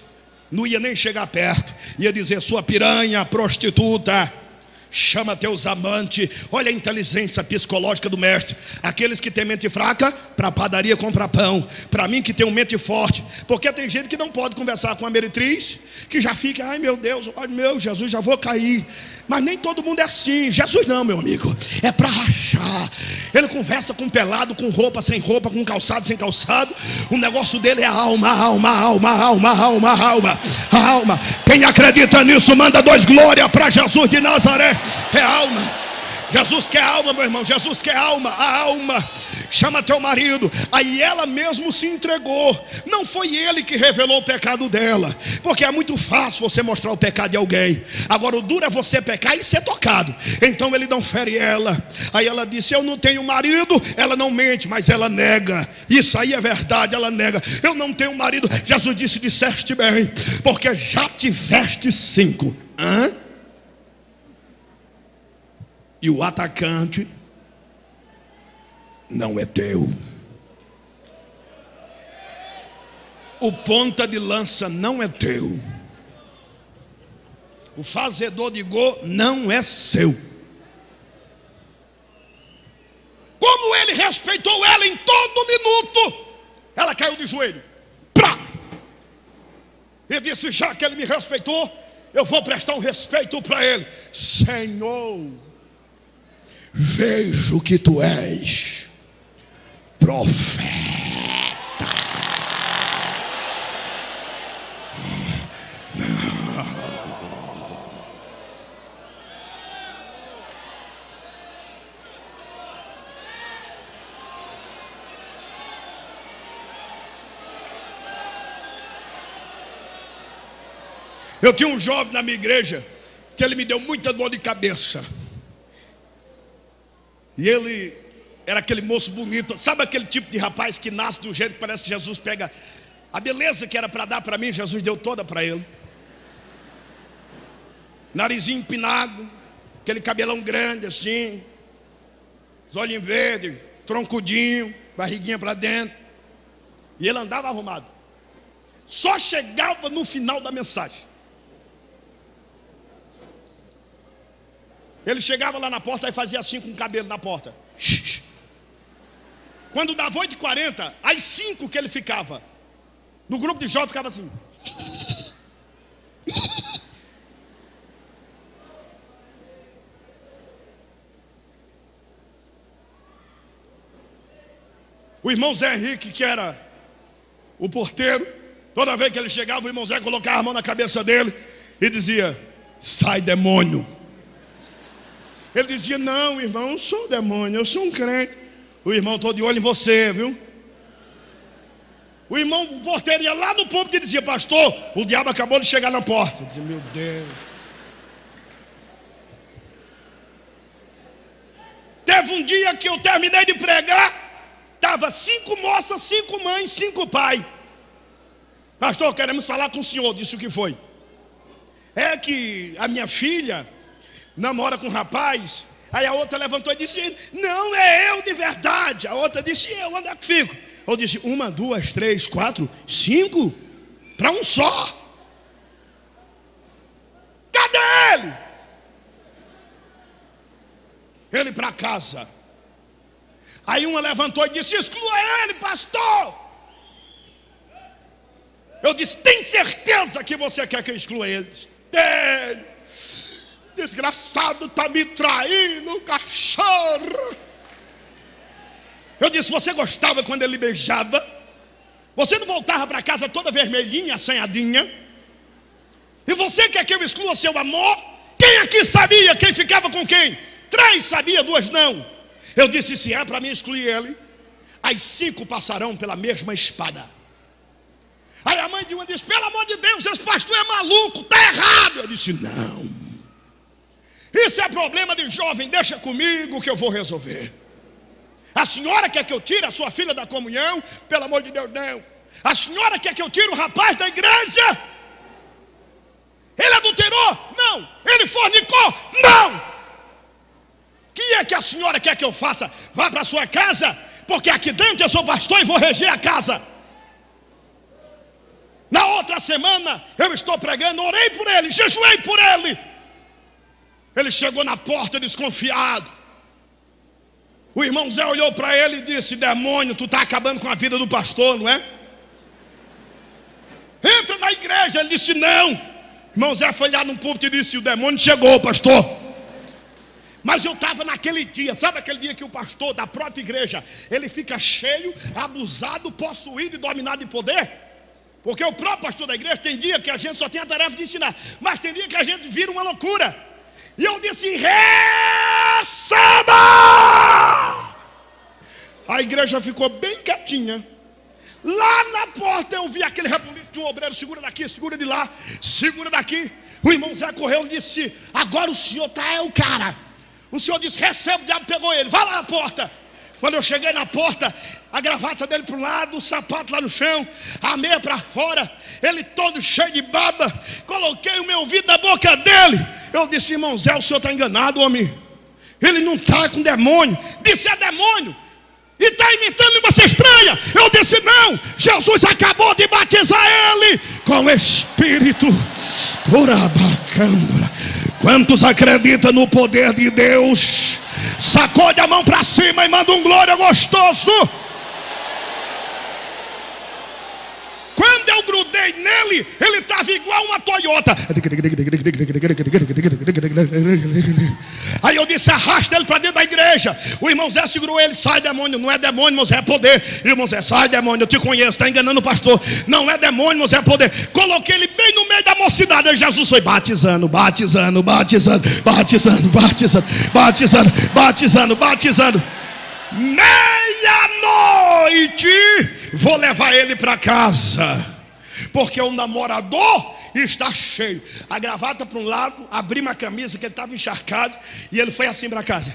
não ia nem chegar perto. Ia dizer: sua piranha, prostituta, chama teus amantes. Olha a inteligência psicológica do mestre. Aqueles que têm mente fraca, para a padaria comprar pão. Para mim que tenho mente forte, porque tem gente que não pode conversar com a meretriz, que já fica: ai meu Deus, ai meu Jesus, já vou cair. Mas nem todo mundo é assim. Jesus não, meu amigo, é para rachar. Ele conversa com pelado, com roupa, sem roupa, com calçado, sem calçado. O negócio dele é alma. Quem acredita nisso, manda dois glórias para Jesus de Nazaré. É alma. Jesus quer alma, meu irmão, Jesus quer alma. A alma, chama teu marido. Aí ela mesmo se entregou. Não foi ele que revelou o pecado dela, porque é muito fácil você mostrar o pecado de alguém. Agora o duro é você pecar e ser tocado. Então ele não fere ela. Aí ela disse: eu não tenho marido. Ela não mente, mas ela nega. Isso aí é verdade, ela nega: eu não tenho marido. Jesus disse: disseste bem, porque já tiveste 5. Hã? E o atacante não é teu. O ponta de lança não é teu. O fazedor de gol não é seu. Como ele respeitou ela em todo minuto. Ela caiu de joelho. Prá! E disse: já que ele me respeitou, eu vou prestar um respeito para ele. Senhor, vejo que tu és profeta. Eu tinha um jovem na minha igreja que ele me deu muita dor de cabeça. E ele era aquele moço bonito. Sabe aquele tipo de rapaz que nasce do jeito que parece que Jesus pega? A beleza que era para dar para mim, Jesus deu toda para ele. Narizinho empinado, aquele cabelão grande assim, os olhinhos verdes, troncudinho, barriguinha para dentro. E ele andava arrumado. Só chegava no final da mensagem. Ele chegava lá na porta e fazia assim com o cabelo na porta. Quando dava 8h40, às 5 que ele ficava, no grupo de jovens ficava assim. O irmão Zé Henrique, que era o porteiro, toda vez que ele chegava, o irmão Zé colocava a mão na cabeça dele e dizia: sai, demônio. Ele dizia: não, irmão, eu não sou um demônio, eu sou um crente. O irmão, estou de olho em você, viu? O irmão, o porteiro, ia lá no púlpito e dizia: pastor, o diabo acabou de chegar na porta. Eu dizia: meu Deus. Teve um dia que eu terminei de pregar, tava 5 moças, 5 mães, 5 pais. Pastor, queremos falar com o senhor. Disse: o que foi? É que a minha filha namora com um rapaz. Aí a outra levantou e disse: não, é eu de verdade. A outra disse: eu, onde é que fico? Eu disse: 1, 2, 3, 4, 5 para um só. Cadê ele? Ele para casa. Aí uma levantou e disse: exclua ele, pastor. Eu disse: tem certeza que você quer que eu exclua ele? Tem. Desgraçado, está me traindo, cachorro. Eu disse: você gostava quando ele beijava? Você não voltava para casa toda vermelhinha, assanhadinha? E você quer que eu exclua seu amor? Quem aqui sabia quem ficava com quem? 3 sabia, 2 não. Eu disse: se é para mim excluir ele, as 5 passarão pela mesma espada. Aí a mãe de uma disse: pelo amor de Deus, esse pastor é maluco, está errado. Eu disse: não, isso é problema de jovem, deixa comigo que eu vou resolver. A senhora quer que eu tire a sua filha da comunhão? Pelo amor de Deus, não. A senhora quer que eu tire o rapaz da igreja? Ele adulterou? Não. Ele fornicou? Não. O que é que a senhora quer que eu faça? Vá para a sua casa, porque aqui dentro eu sou pastor e vou reger a casa. Na outra semana eu estou pregando, orei por ele, jejuei por ele. Ele chegou na porta desconfiado. O irmão Zé olhou para ele e disse: demônio, tu está acabando com a vida do pastor, não é? Entra na igreja. Ele disse: não. O irmão Zé foi lá no púlpito e disse: o demônio chegou, pastor. Mas eu estava naquele dia, sabe aquele dia que o pastor da própria igreja, ele fica cheio, abusado, possuído e dominado de poder? Porque o próprio pastor da igreja, tem dia que a gente só tem a tarefa de ensinar, mas tem dia que a gente vira uma loucura. E eu disse: receba! A igreja ficou bem quietinha. Lá na porta eu vi aquele rebuliço de um obreiro: segura daqui, segura de lá, segura daqui. O irmão Zé correu e disse: agora o senhor está é o cara. O senhor disse: receba. O diabo pegou ele. Vai lá na porta. Quando eu cheguei na porta, a gravata dele para um lado, o sapato lá no chão, a meia para fora, ele todo cheio de baba. Coloquei o meu ouvido na boca dele. Eu disse: irmão Zé, o senhor está enganado, homem. Ele não está com demônio. Disse: é demônio. E está imitando língua estranha. Eu disse: não, Jesus acabou de batizar ele com o Espírito. Urabacambra. Quantos acreditam no poder de Deus? Sacode a mão para cima e manda um glória gostoso. Quando eu grudei nele, ele estava igual uma Toyota. Aí eu disse: arrasta ele para dentro da igreja. O irmão Zé segurou ele: sai, demônio. Não é demônio, irmão Zé, é poder. Irmão Zé: sai, demônio, eu te conheço, está enganando o pastor. Não é demônio, irmão Zé, é poder. Coloquei ele bem no meio da mocidade. Aí Jesus foi batizando, batizando, batizando, batizando, batizando, batizando, batizando, batizando. Meia-noite, vou levar ele para casa, porque o namorador e está cheio. A gravata para um lado, abri uma camisa que ele estava encharcado, e ele foi assim para casa.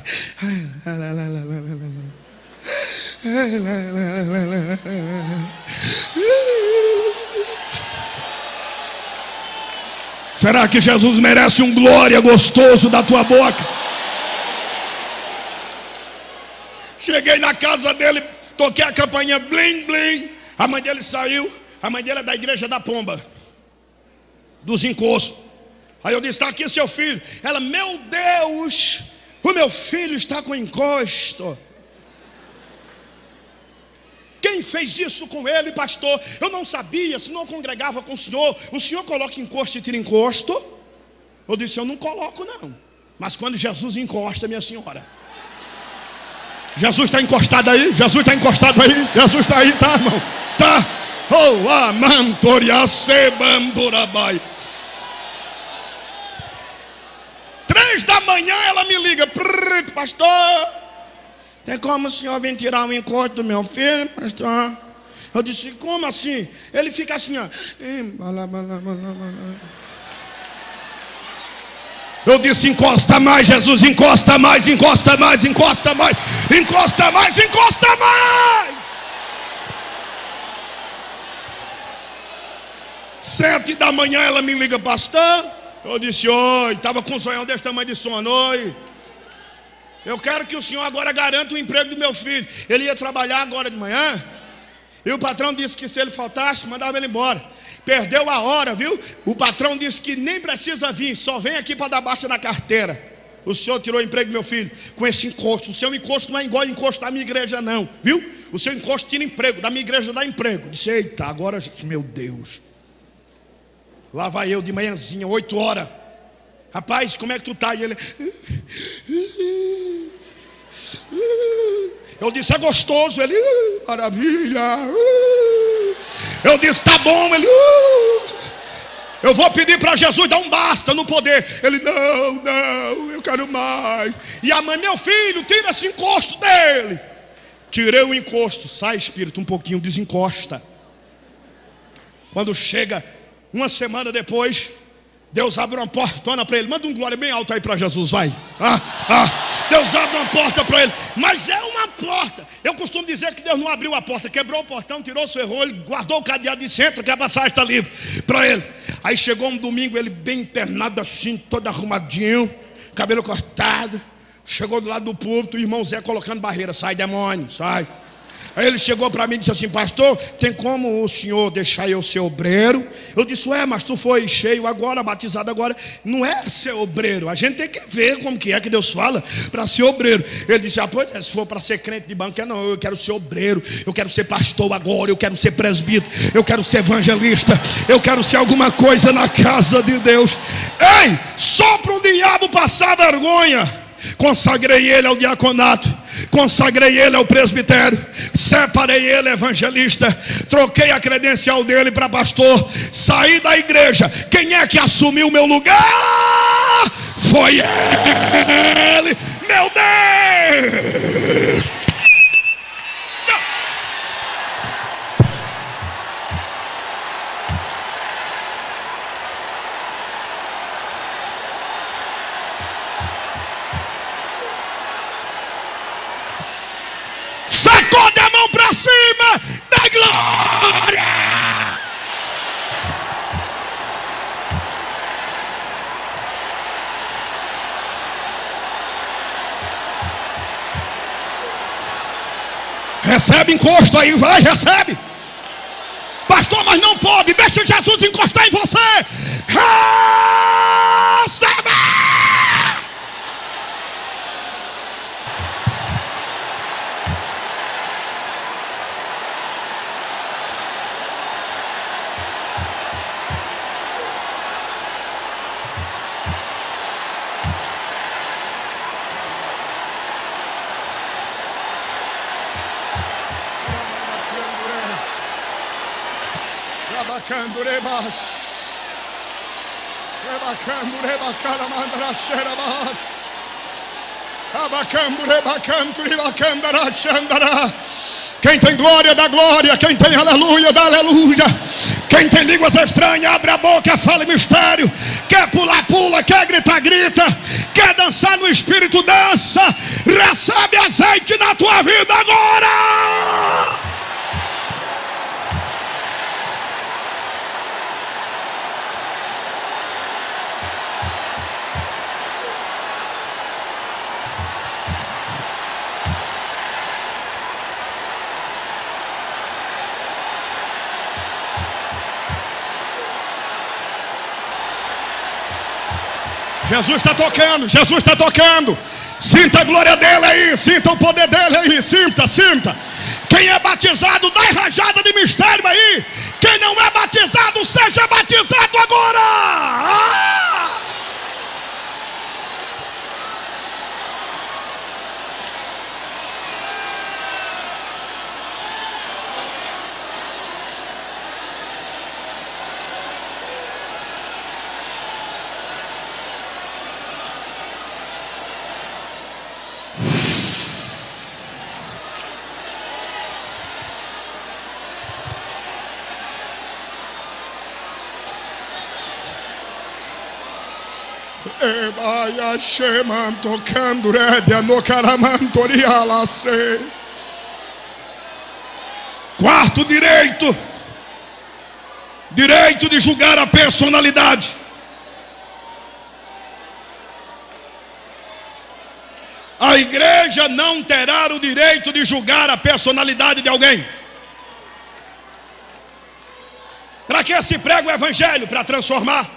Será que Jesus merece um glória gostoso da tua boca? Cheguei na casa dele, toquei a campainha, blim, blim. A mãe dele saiu. A mãe dele é da igreja da pomba, dos encostos. Aí eu disse, está aqui seu filho. Ela, meu Deus, o meu filho está com encosto. Quem fez isso com ele, pastor? Eu não sabia, se não congregava com o senhor coloca encosto e tira encosto? Eu disse, eu não coloco não. Mas quando Jesus encosta, minha senhora. Jesus está encostado aí? Jesus está encostado aí? Jesus está aí, tá, irmão? Tá. Oh, amantoria sebamburabai. 3 da manhã ela me liga. Pastor, tem como o senhor vir tirar o encosto do meu filho, pastor? Eu disse, como assim? Ele fica assim, ó. Eu disse, encosta mais, Jesus, encosta mais, encosta mais, encosta mais, encosta mais, encosta mais. 7 da manhã ela me liga, pastor. Eu disse, oi, estava com um sonhão desse tamanho de sono, oi. Eu quero que o senhor agora garanta o emprego do meu filho. Ele ia trabalhar agora de manhã. E o patrão disse que se ele faltasse, mandava ele embora. Perdeu a hora, viu? O patrão disse que nem precisa vir, só vem aqui para dar baixa na carteira. O senhor tirou o emprego do meu filho com esse encosto. O seu encosto não é igual encosto da minha igreja não, viu? O seu encosto tira emprego, da minha igreja dá emprego. Disse, eita, agora, meu Deus. Lá vai eu de manhãzinha, 8 horas. Rapaz, como é que tu tá? E ele... Eu disse, é gostoso. Ele, maravilha. Eu disse, tá bom. Ele, eu vou pedir para Jesus dar um basta no poder. Ele, não, não, eu quero mais. E a mãe, meu filho, tira esse encosto dele. Tirei o encosto. Sai, espírito, um pouquinho, desencosta. Quando chega, 1 semana depois, Deus abre uma portona para ele. Manda um glória bem alto aí para Jesus, vai. Deus abre uma porta para ele. Mas é uma porta. Eu costumo dizer que Deus não abriu a porta. Quebrou o portão, tirou o ferrolho, guardou o cadeado de centro, que a passagem está livre para ele. Aí chegou um domingo, ele bem internado assim, todo arrumadinho, cabelo cortado. Chegou do lado do púlpito, o irmão Zé colocando barreira. Sai, demônio, sai. Aí ele chegou para mim e disse assim, pastor, tem como o senhor deixar eu ser obreiro? Eu disse, ué, mas tu foi cheio agora, batizado agora. Não é ser obreiro, a gente tem que ver como que é que Deus fala para ser obreiro. Ele disse, ah, pois é, se for para ser crente de banco, não, eu quero ser obreiro, eu quero ser pastor agora, eu quero ser presbítero, eu quero ser evangelista, eu quero ser alguma coisa na casa de Deus. Ei, só para o diabo passar vergonha, consagrei ele ao diaconato, consagrei ele ao presbitério, separei ele evangelista, troquei a credencial dele para pastor, saí da igreja. Quem é que assumiu o meu lugar? Foi ele, meu Deus. Sacode a mão para cima, dá glória. Recebe encosto aí, vai, recebe. Pastor, mas não pode, deixa Jesus encostar em você. Recebe. Quem tem glória, dá glória. Quem tem aleluia, dá aleluia. Quem tem línguas estranhas, abre a boca, fala mistério. Quer pular, pula. Quer gritar, grita. Quer dançar no Espírito, dança. Recebe azeite na tua vida agora. Jesus está tocando, Jesus está tocando. Sinta a glória dele aí, sinta o poder dele aí, sinta, sinta. Quem é batizado, dá rajada de mistério aí. Quem não é batizado, seja batizado agora. Ah! Quarto direito, direito de julgar a personalidade. A igreja não terá o direito de julgar a personalidade de alguém. Para que se prega o evangelho? Para transformar.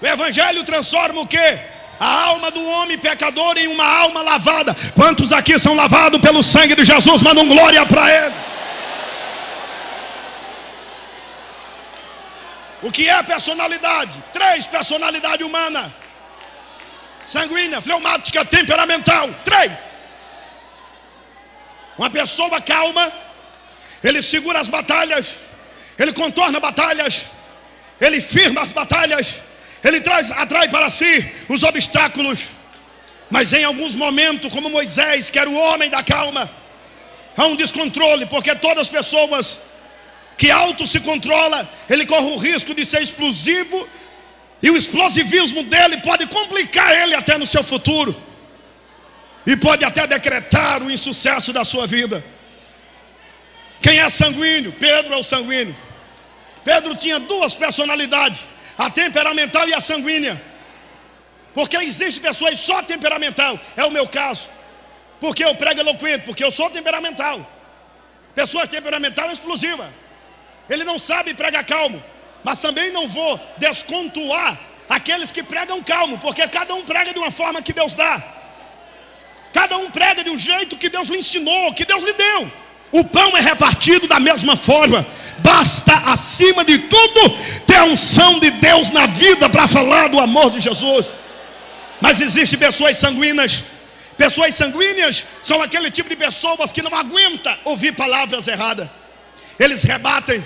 O evangelho transforma o quê? A alma do homem pecador em uma alma lavada. Quantos aqui são lavados pelo sangue de Jesus? Manda um glória para ele. O que é personalidade? Três: personalidade humana, sanguínea, fleumática, temperamental. Três. Uma pessoa calma, ele segura as batalhas, ele contorna batalhas, ele firma as batalhas, ele atrai para si os obstáculos. Mas em alguns momentos, como Moisés, que era o homem da calma, há um descontrole, porque todas as pessoas que auto se controla, ele corre o risco de ser explosivo, e o explosivismo dele pode complicar ele até no seu futuro, e pode até decretar o insucesso da sua vida. Quem é sanguíneo? Pedro é o sanguíneo. Pedro tinha duas personalidades: a temperamental e a sanguínea. Porque existem pessoas só temperamental. É o meu caso. Porque eu prego eloquente, porque eu sou temperamental. Pessoas temperamental é explosiva. Ele não sabe pregar calmo. Mas também não vou descontuar aqueles que pregam calmo, porque cada um prega de uma forma que Deus dá. Cada um prega de um jeito que Deus lhe ensinou, que Deus lhe deu. O pão é repartido da mesma forma. Basta, acima de tudo, ter a unção de Deus na vida para falar do amor de Jesus. Mas existem pessoas sanguíneas. Pessoas sanguíneas são aquele tipo de pessoas que não aguenta ouvir palavras erradas. Eles rebatem,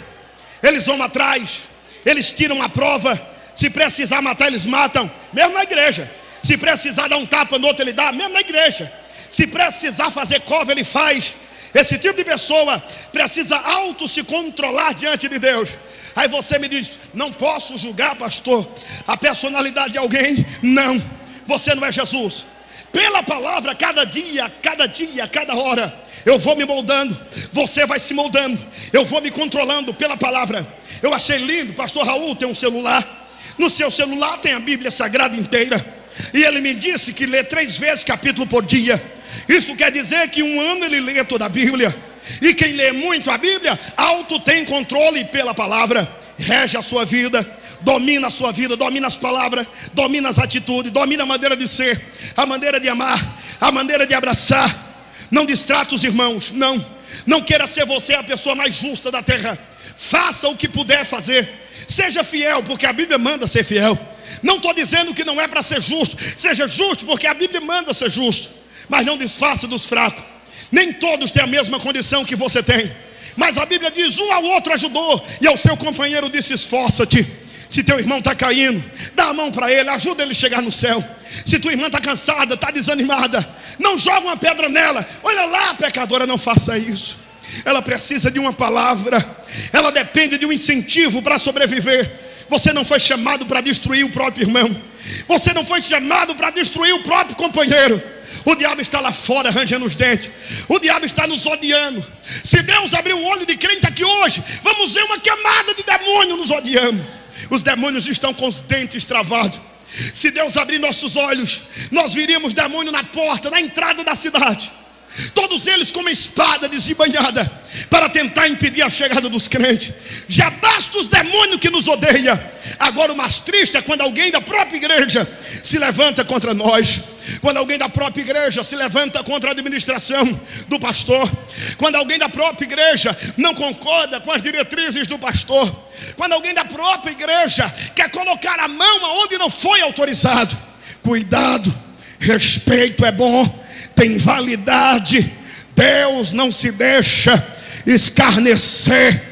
eles vão atrás, eles tiram a prova. Se precisar matar, eles matam, mesmo na igreja. Se precisar dar um tapa no outro, ele dá, mesmo na igreja. Se precisar fazer cova, ele faz. Esse tipo de pessoa precisa auto se controlar diante de Deus. Aí você me diz: não posso julgar, pastor, a personalidade de alguém. Não, você não é Jesus. Pela palavra, cada dia, cada hora, eu vou me moldando, você vai se moldando, eu vou me controlando pela palavra. Eu achei lindo, pastor Raul tem um celular. No seu celular tem a Bíblia Sagrada inteira. E ele me disse que lê 3 vezes capítulo por dia. Isso quer dizer que um ano ele lê toda a Bíblia. E quem lê muito a Bíblia, alto tem controle pela palavra. Rege a sua vida, domina a sua vida, domina as palavras, domina as atitudes, domina a maneira de ser, a maneira de amar, a maneira de abraçar. Não distrata os irmãos, não. Não queira ser você a pessoa mais justa da terra. Faça o que puder fazer. Seja fiel, porque a Bíblia manda ser fiel. Não estou dizendo que não é para ser justo. Seja justo, porque a Bíblia manda ser justo. Mas não desfaça dos fracos. Nem todos têm a mesma condição que você tem. Mas a Bíblia diz: um ao outro ajudou. E ao seu companheiro disse: esforça-te. Se teu irmão está caindo, dá a mão para ele, ajuda ele a chegar no céu. Se tua irmã está cansada, está desanimada, não joga uma pedra nela. Olha lá, pecadora, não faça isso. ela precisa de uma palavra, ela depende de um incentivo para sobreviver. Você não foi chamado para destruir o próprio irmão, você não foi chamado para destruir o próprio companheiro. O diabo está lá fora rangendo os dentes, o diabo está nos odiando. Se Deus abrir o olho de crente aqui hoje, vamos ver uma camada de demônio nos odiando. Os demônios estão com os dentes travados. Se Deus abrir nossos olhos, nós viríamos demônio na porta, na entrada da cidade, todos eles com uma espada desembanhada, para tentar impedir a chegada dos crentes. Já basta os demônios que nos odeiam. Agora o mais triste é quando alguém da própria igreja se levanta contra nós, quando alguém da própria igreja se levanta contra a administração do pastor, quando alguém da própria igreja não concorda com as diretrizes do pastor, quando alguém da própria igreja quer colocar a mão aonde não foi autorizado. Cuidado, respeito é bom, tem validade. Deus não se deixa escarnecer.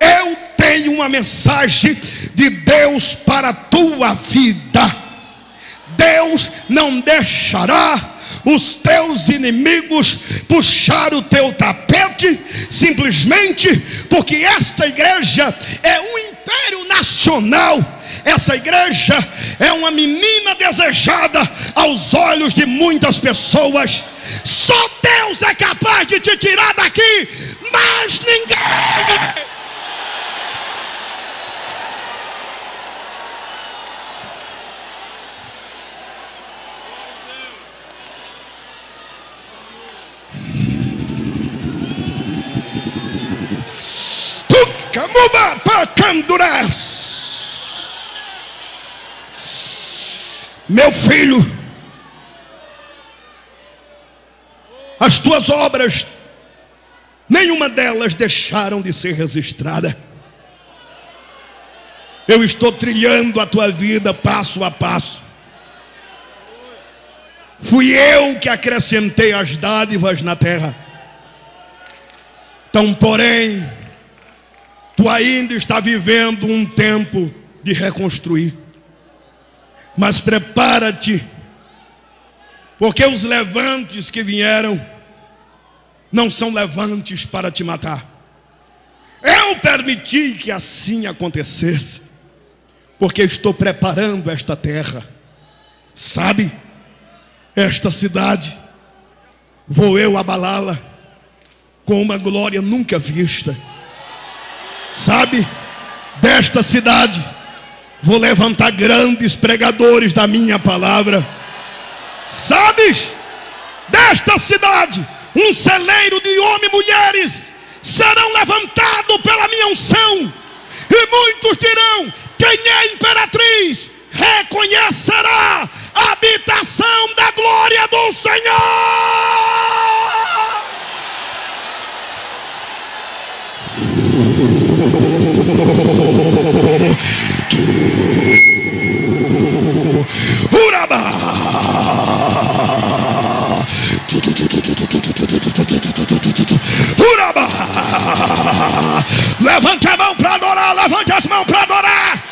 Eu tenho uma mensagem de Deus para a tua vida. Deus não deixará os teus inimigos puxar o teu tapete, simplesmente porque esta igreja é um império nacional. Essa igreja é uma menina desejada aos olhos de muitas pessoas. Só Deus é capaz de te tirar daqui, mas ninguém. Meu filho, as tuas obras, nenhuma delas deixaram de ser registrada. Eu estou trilhando a tua vida passo a passo. Fui eu que acrescentei as dádivas na terra. Então, porém, tu ainda está vivendo um tempo de reconstruir. Mas prepara-te, porque os levantes que vieram não são levantes para te matar. Eu permiti que assim acontecesse, porque estou preparando esta terra. Sabe, esta cidade, vou eu abalá-la com uma glória nunca vista. Sabe, desta cidade vou levantar grandes pregadores da minha palavra. Sabes, desta cidade um celeiro de homens e mulheres serão levantados pela minha unção, e muitos dirão: quem é Imperatriz reconhecerá a habitação da glória do Senhor. Levante a mão para adorar, levante as mãos para adorar.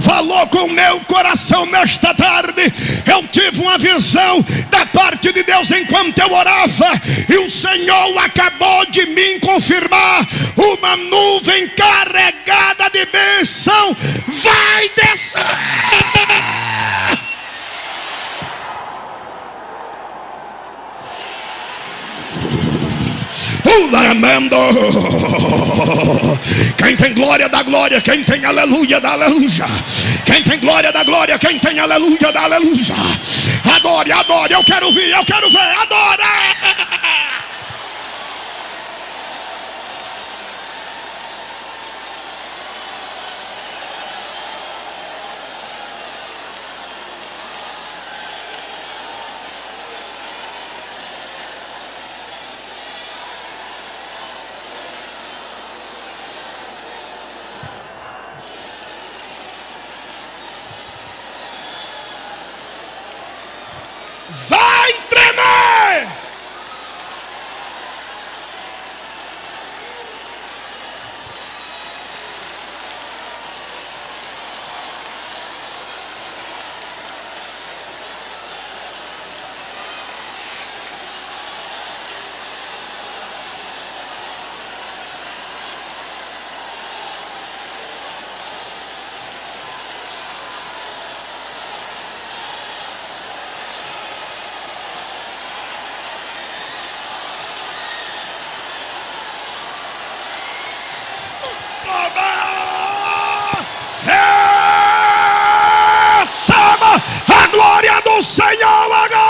Falou com o meu coração nesta tarde. Eu tive uma visão da parte de Deus enquanto eu orava, e o Senhor acabou de me confirmar: uma nuvem carregada de bênção vai descer. Quem tem glória da glória, quem tem aleluia da aleluia, quem tem glória da glória, quem tem aleluia da aleluia. Adore, adore, eu quero ouvir, eu quero ver, adore. vai tremer. Senhor, agora!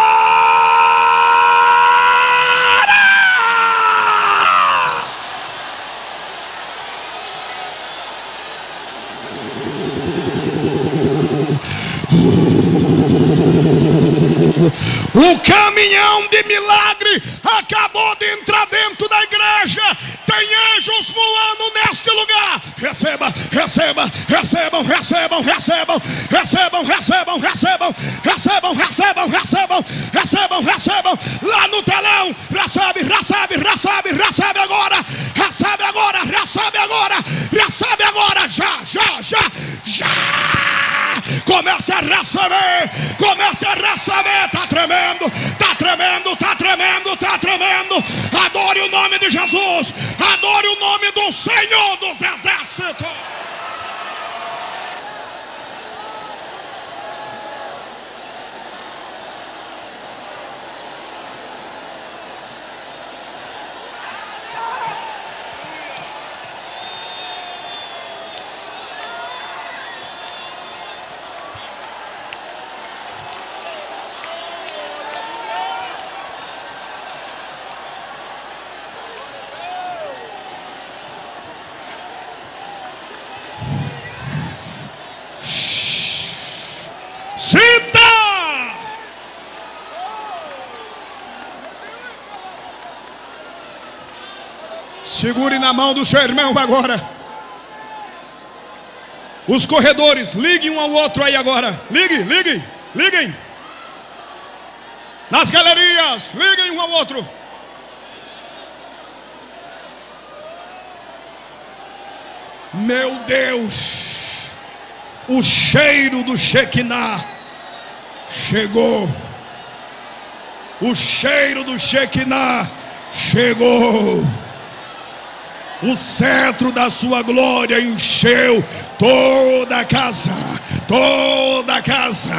O caminhão de milagre acabou de entrar dentro da igreja. Tem anjos voando neste lugar. Receba, receba, recebam, recebam, recebam, recebam, recebam, recebam, recebam, recebam, recebam, recebam, recebam, lá no telão, recebe, recebe, recebe, recebe agora, recebe agora, recebe agora, recebe agora, já, já, já, já, começa a receber, tá tremendo, tá tremendo, tá tremendo, tá tremendo, adore o nome de Jesus, adore o nome do Senhor dos Exércitos. Segure na mão do seu irmão agora. Os corredores, liguem um ao outro aí agora. Liguem, liguem, liguem. Nas galerias, liguem um ao outro. Meu Deus, o cheiro do Shekinah chegou. O cheiro do Shekinah chegou. O centro da sua glória encheu toda a casa, toda a casa,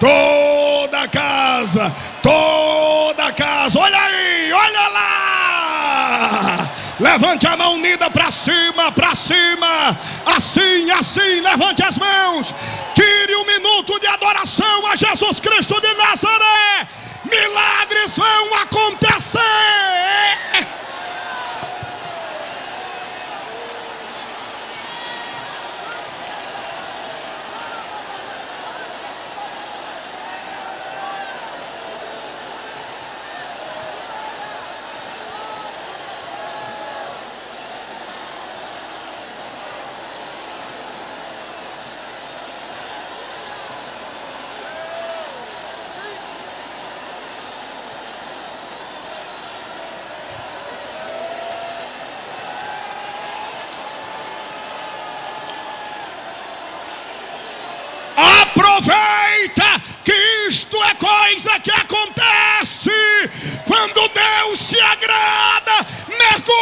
toda a casa, toda a casa. Olha aí, olha lá. Levante a mão unida para cima, assim, assim, levante as mãos. Tire um minuto de adoração a Jesus Cristo de Nazaré. Milagres vão acontecer. Aproveita que isto é coisa que acontece quando Deus se agrada. Mergulha!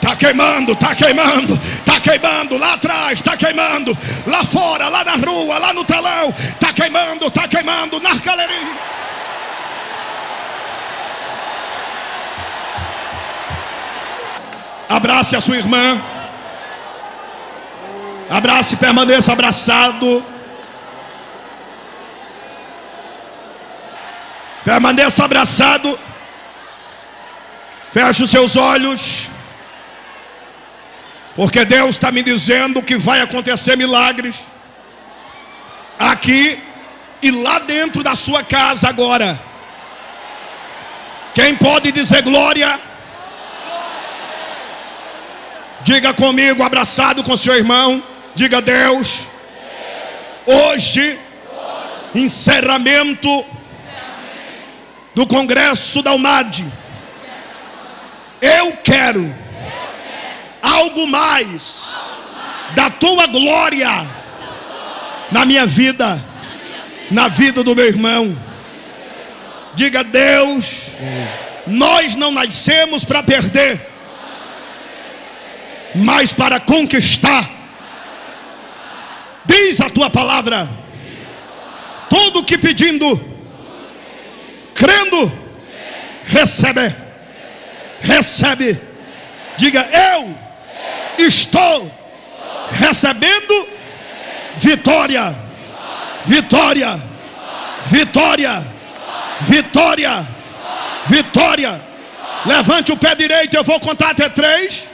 Tá queimando, tá queimando, tá queimando lá atrás, tá queimando lá fora, lá na rua, lá no telão, tá queimando na galeria. Abrace a sua irmã, abrace, permaneça abraçado, permaneça abraçado. Feche os seus olhos, porque Deus está me dizendo que vai acontecer milagres aqui E lá dentro da sua casa agora, quem pode dizer glória? Diga comigo, abraçado com seu irmão, diga: Deus, hoje, encerramento do Congresso da UMAD. Eu quero algo mais da tua glória na minha vida, na vida do meu irmão. Diga: Deus, nós não nascemos para perder, mas para conquistar. Diz a tua palavra: tudo que pedindo, crendo, recebe. Recebe. Diga: eu estou recebendo vitória. Vitória, vitória, vitória, vitória. Levante o pé direito, eu vou contar até 3.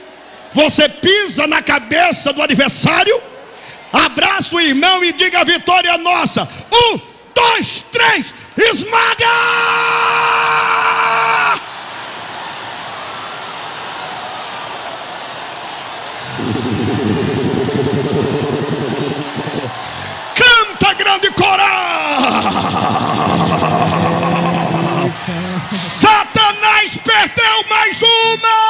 Você pisa na cabeça do adversário, abraça o irmão e diga: a vitória é nossa. 1, 2, 3, esmaga! De coral, Satanás perdeu mais uma.